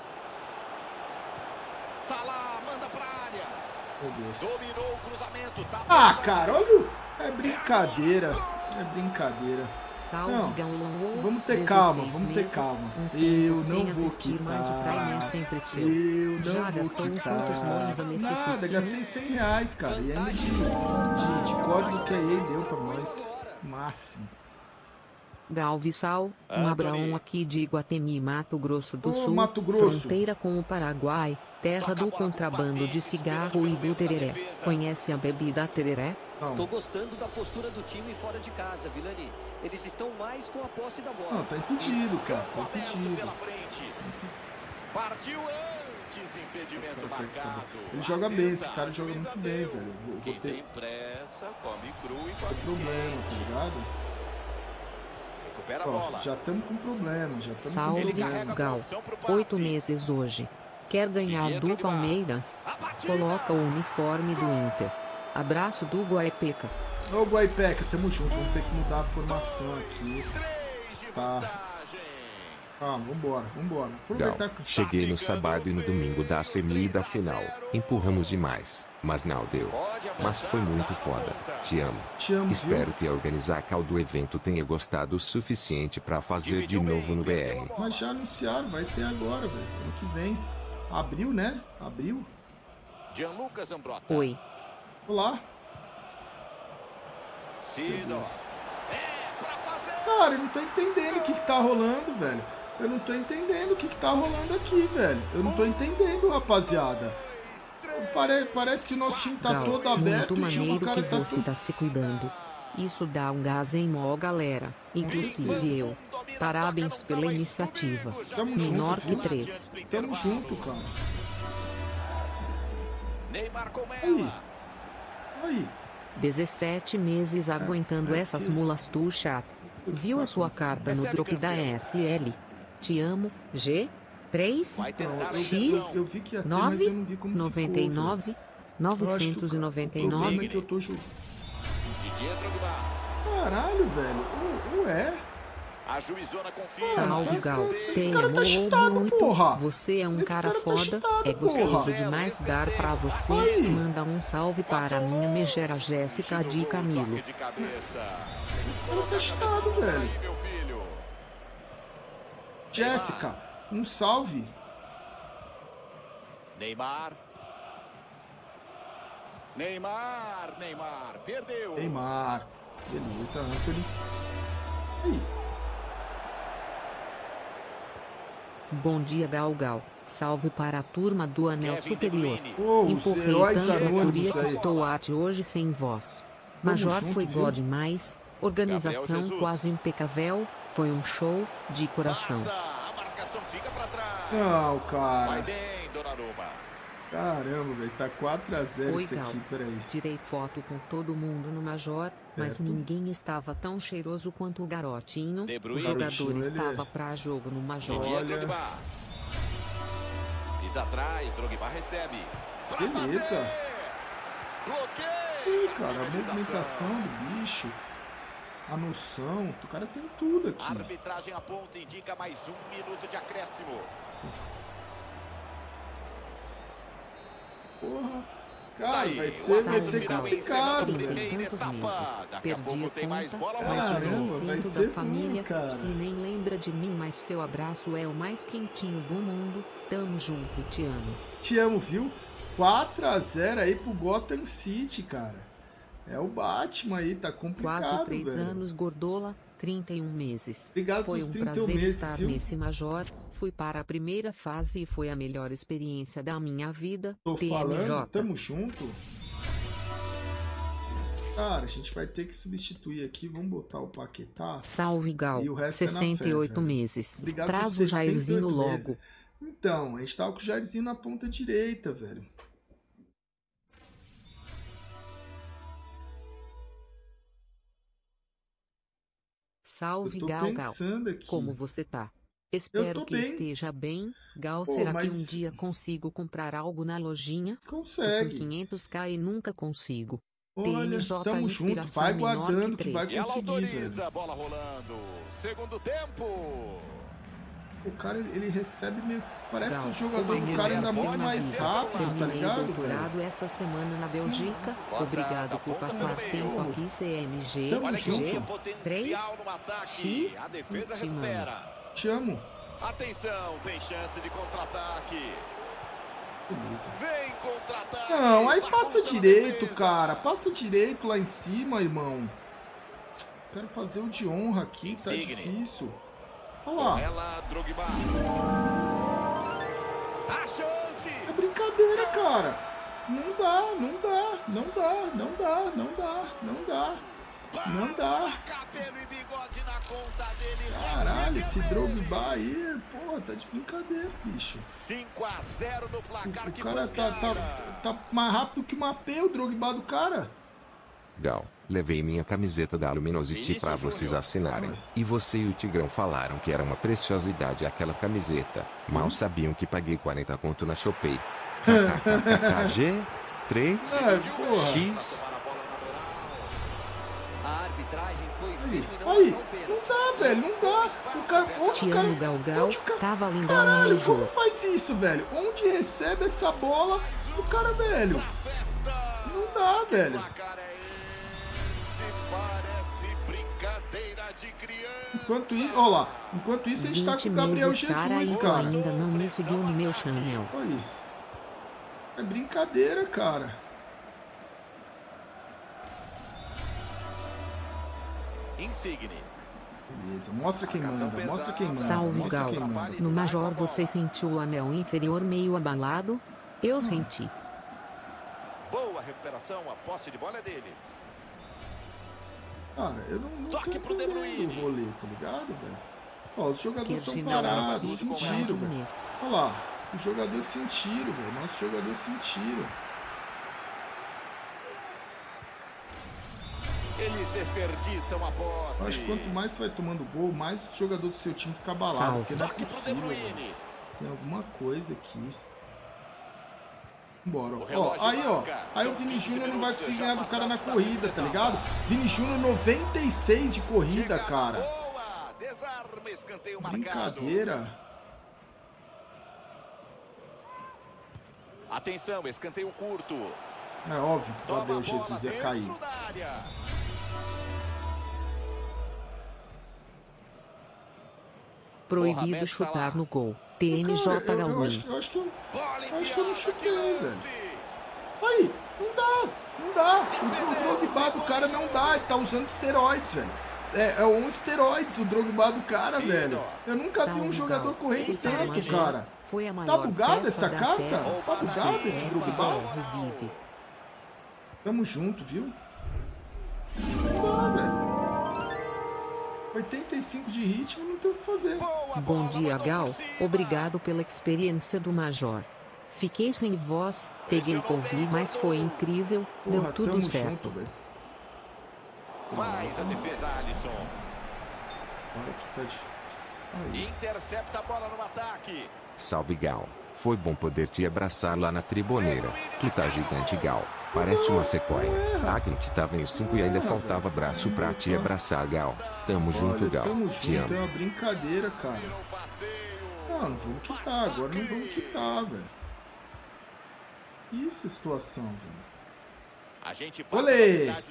Dominou o cruzamento, tá... Ah, cara, olha. É brincadeira. É brincadeira. Salve, não. Galão. Vamos ter calma, vamos ter calma. Eu não vou quitar. Eu não vou quitar. Nada, gastei 100 reais, cara. E ainda de código que ele deu pra nós. Máximo. Galvissal, um abraão aqui de Iguatemi, Mato Grosso do Sul, Mato Grosso. Fronteira com o Paraguai, terra do contrabando de cigarro e do tereré. Conhece a bebida tereré? Não. Tô gostando da postura do time fora de casa, Vilani. Eles estão mais com a posse da bola. Não, tá impedido, cara, tá impedido. Partiu antes, impedimento marcado. Ele joga bem, esse cara joga muito bem, velho. Quem tem pressa, come cru e come problema, tá ligado? Ó, já estamos com problema, já estamos com problema. Salve, Gal. 8 meses hoje. Quer ganhar do Palmeiras? Coloca o uniforme do Inter. Abraço do Guaipeca. Ô, Guaipeca, tamo junto. Vamos ter que mudar a formação aqui. Tá. Calma, vambora, vambora. Gal, cheguei no sábado e no domingo da semi da final. Empurramos demais, mas não deu. Mas foi muito foda. Te amo. Te amo. Espero que a organização do evento tenha gostado o suficiente pra fazer de novo no BR. Mas já anunciaram, vai ter agora, velho. Ano que vem. Abril, né? Abril. Oi. Olá. Cara, eu não tô entendendo o que tá rolando, velho. Eu não tô entendendo o que tá rolando aqui, velho. Eu não tô entendendo, rapaziada. Parece que o nosso time tá todo aberto. Muito maneiro que você tá se cuidando. Isso dá um gás em mó galera. Inclusive eu. Parabéns pela iniciativa. Menor que 3. Tamo junto, cara. Aí. Aí. 17 meses aguentando essas mulas tu chato. Viu a sua carta no drop da SL. Te amo, G. 3, X, 9, 99, 999. Caralho, velho. Ué. Salve, Gal. Tem amor tá muito. Porra. Você é um cara foda. Chutado, é gostoso demais dar pra você. Aí. Manda um salve para minha megera Jéssica de Camilo. De o tá chutado, velho. Jéssica, um salve. Neymar. Neymar, Neymar. Perdeu. Neymar. Beleza, Antony. Aí. Bom dia, Gal Gal. Salve para a turma do Anel Superior. Empurrei tanto a fúria que estou até hoje sem voz. Major foi gol demais, organização quase impecável, foi um show de coração. Não, cara. Caramba, velho, tá 4-0 isso aqui, peraí. Tirei foto com todo mundo no Major, mas ninguém estava tão cheiroso quanto o garotinho. O jogador estava pra jogo no Major. Olha. Pisa atrás, Drogba recebe. Beleza. Bloqueio. Ih, cara, a movimentação do bicho. A noção, o cara tem tudo aqui. Arbitragem aponta, indica mais um minuto de acréscimo. Porra, cara, vai ser complicado, velho. Perdi a conta, mas eu nem sinto da família, cara. Se nem lembra de mim, mas seu abraço é o mais quentinho do mundo. Tamo junto, te amo. Te amo, viu? 4-0 aí pro Gotham City, cara. É o Batman aí, tá complicado, velho. Quase 3 anos, gordola, 31 meses. Obrigado. Foi um prazer estar nesse Major. Fui para a primeira fase e foi a melhor experiência da minha vida. Tô falando, tamo junto. Cara, a gente vai ter que substituir aqui. Vamos botar o Paquetá. Salve, Gal. E o resto 68 é fé, meses. Obrigado. Traz o Jairzinho logo. Meses. Então, a gente tá com o Jairzinho na ponta direita, velho. Salve, Gal Gal. Como você tá? Espero que esteja bem, Gal. Pô, será que um dia consigo comprar algo na lojinha? Consegue. Por 500k e nunca consigo. Olha, tamo junto, vai guardando que vai conseguir. Ela autoriza, bola rolando. Segundo tempo. O cara, ele recebe meio... Parece Gal, que o jogador do cara ainda morre mais rápido, tá ligado? Doutorado essa semana na Bélgica. Obrigado por passar tempo aqui, CMG. Tamo junto. 3, X, a defesa recupera. Te amo. Atenção, tem chance de contra-ataque. Vem contra-ataque. Não, aí passa direito, cara. Passa direito lá em cima, irmão. Quero fazer o de honra aqui, tá difícil. Olha lá. É brincadeira, cara. Não dá, não dá, não dá, não dá, não dá, não dá. Não dá. Caralho, esse Drogba aí, porra, tá de brincadeira, bicho. 5-0 no placar. O cara tá mais rápido que uma P, o Drogba do cara. Gal, levei minha camiseta da Luminosity pra vocês assinarem. E você e o Tigrão falaram que era uma preciosidade aquela camiseta. Mal sabiam que paguei 40 conto na Shopee. KKKG 3 X. Aí, não dá, velho, não dá. O cara, Gal Gal, tava lindo. Caralho, como faz isso, velho? Onde recebe essa bola o cara, velho? Não dá, velho. Enquanto isso, a gente tá com o Gabriel Jesus, cara. Ainda não me seguiu no meu channel. Aí. É brincadeira, cara. Beleza, mostra quem manda, mostra quem manda. Salve, Gal. No Major você sentiu o anel inferior meio abalado? Eu senti. Boa recuperação, a posse de bola é deles. Cara, eu não toque pro De Bruyne. O rolê, tá ligado, velho? Ó, os jogadores estão parados, sentiram, velho. Olha lá, os jogadores sentiram, velho. Nossos jogadores sentiram. Eles desperdiçam a posse. Mas quanto mais você vai tomando gol, mais o jogador do seu time fica abalado. Salve. Porque não é possível, velho. Tem alguma coisa aqui. Bora. Ó, aí o Vini Júnior não vai conseguir ganhar do cara na corrida, tá ligado? Vini Júnior 96 de corrida, cara. Brincadeira. Atenção, escanteio curto. É óbvio que o Gabriel Jesus ia cair. Proibido chutar no gol. TMJ Gaúcho. Eu acho que eu não chutei, velho. Aí, não dá. O Drogba do cara não dá. Ele tá usando esteroides, velho. É um esteroides o Drogba do cara, velho. Eu nunca vi um jogador correndo tanto, cara. Tá bugada essa carta? Tá bugada esse Drogba? Tamo junto, viu? Não dá, velho. 85 de ritmo, não tem o que fazer. Bom dia, Gal. Obrigado pela experiência do Major. Fiquei sem voz, peguei Covid, mas foi incrível, porra, deu tudo certo. Junto, faz a defesa, Alisson. Olha que tá difícil. Intercepta a bola no ataque. Salve, Gal. Foi bom poder te abraçar lá na triboneira. Tu tá gigante, Gal. Parece uma sequoia. A gente tava em 5 e ainda faltava braço pra te abraçar, Gal. Tamo junto, Gal. Te amo. É uma brincadeira, cara. Não vamos quitar. Agora não vamos quitar, velho. Isso é situação, velho. A gente passa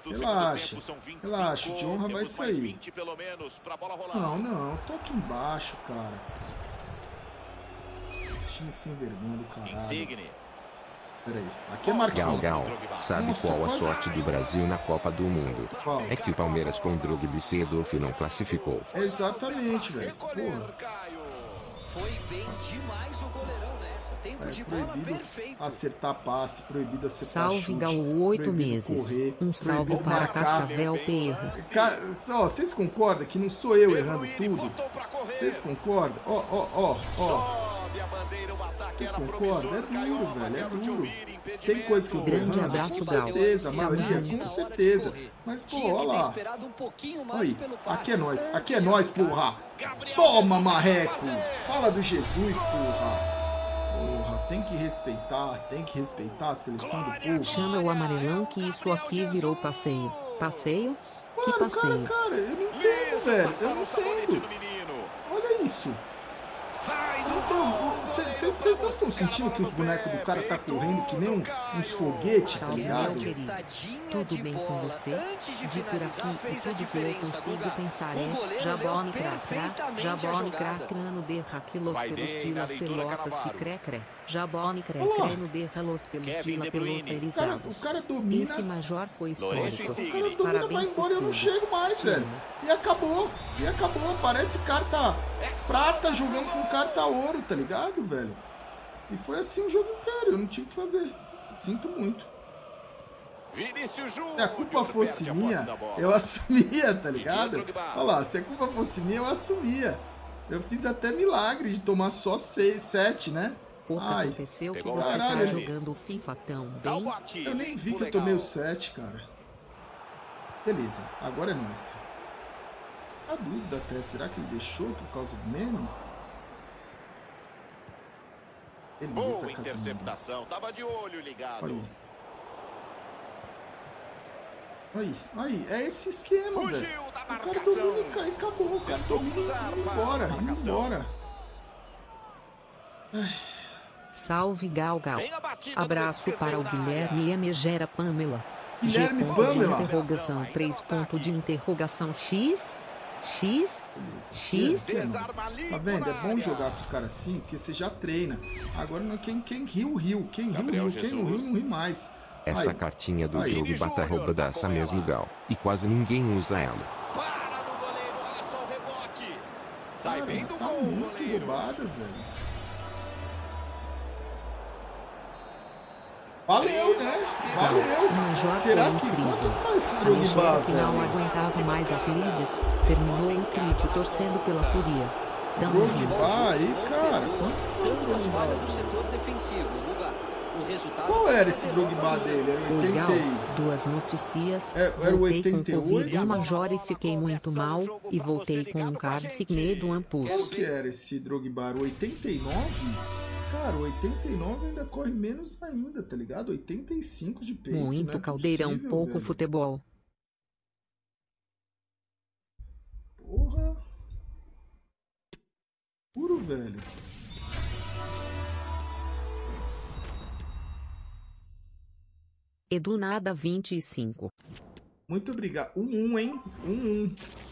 relaxa, relaxa, o de honra vai sair. Não, tô aqui embaixo, cara. Time sem vergonha do caralho. Insigne. Peraí, aqui é Marquinhos. Gal, sabe nossa, qual a sorte do Brasil na Copa do Mundo? Qual? É que o Palmeiras com Drogba e Seedorf não classificou. Exatamente, velho. Foi bem demais o goleirão nessa. Tempo de bola perfeito. Acertar passe, proibido acertar chute. Salve, Gal, 8 meses. Correr, um salve para Cascavel Perro. Ó, vocês concordam que não sou eu errando tudo? Vocês concordam? Ó. Concordo, é duro, velho, é duro. Tem coisa que eu grande abraço, Gal. Com certeza, a maioria, com certeza. Mas, pô, olha lá. Aí, aqui é nós, porra. Toma, marreco. Fala do Jesus, porra. Tem que respeitar a seleção do povo. Chama o amarelão que isso aqui virou passeio. Passeio? Que passeio? Cara, eu não entendo, velho, eu não entendo. Olha isso. Vocês não estão sentindo que os bonecos do cara tá correndo que nem uns foguetes, tá ligado? Tudo bem com você? De por aqui e tudo que eu consigo pensar é Jabone cracrano derra quilos pelos dilas pelotas se crecre Jabone cracrano derra los pelos dilas pelotarizados. O cara domina. Esse Major foi histórico. O cara domina, vai embora, eu não chego mais, velho. E acabou. Parece carta prata jogando com carta ouro, tá ligado, velho? E foi assim o jogo inteiro, eu não tinha o que fazer. Sinto muito. Vinícius Júnior. Se a culpa fosse minha, eu assumia, tá ligado? Olha lá, se a culpa fosse minha, eu assumia. Eu fiz até milagre de tomar só 6, 7, né? Ai, aconteceu que você tá jogando FIFA tão bem. Eu nem vi que eu tomei o 7, cara. Beleza, agora é nossa. A dúvida até, será que ele deixou por causa do mesmo? Boa interceptação, tava de olho ligado. Aí, é esse esquema, fugiu, velho. O cara domina e acabou, o cara domina e indo embora. Ai. Salve, Gal. Abraço para o Guilherme Megera Pamela. Guilherme Pamela? $! Tá vendo? É bom jogar com os caras assim, porque você já treina. Agora quem riu, não ri mais. Essa cartinha do jogo bata rouba dessa mesmo, Gal. E quase ninguém usa ela. Para no goleiro, olha só o rebote. Sai bem do gol, muito roubada, velho. Valeu, né? Valeu. Major será que quanto mais que não aguentava mais as lides, terminou o clipe torcendo pela Fúria. Drogba aí, cara. Quanto tempo no setor defensivo, Qual era esse Drogba dele? Era 81. Legal, duas notícias. Era o 88. Voltei com Major e fiquei muito mal, e voltei com um card signé do Ampus. Qual que era esse Drogba? 89? Cara, 89 ainda corre menos ainda, tá ligado? 85 de peso. Muito caldeirão, pouco futebol. Porra. Puro, velho. Edu Nada 25. Muito obrigado. 1-1, hein? 1-1.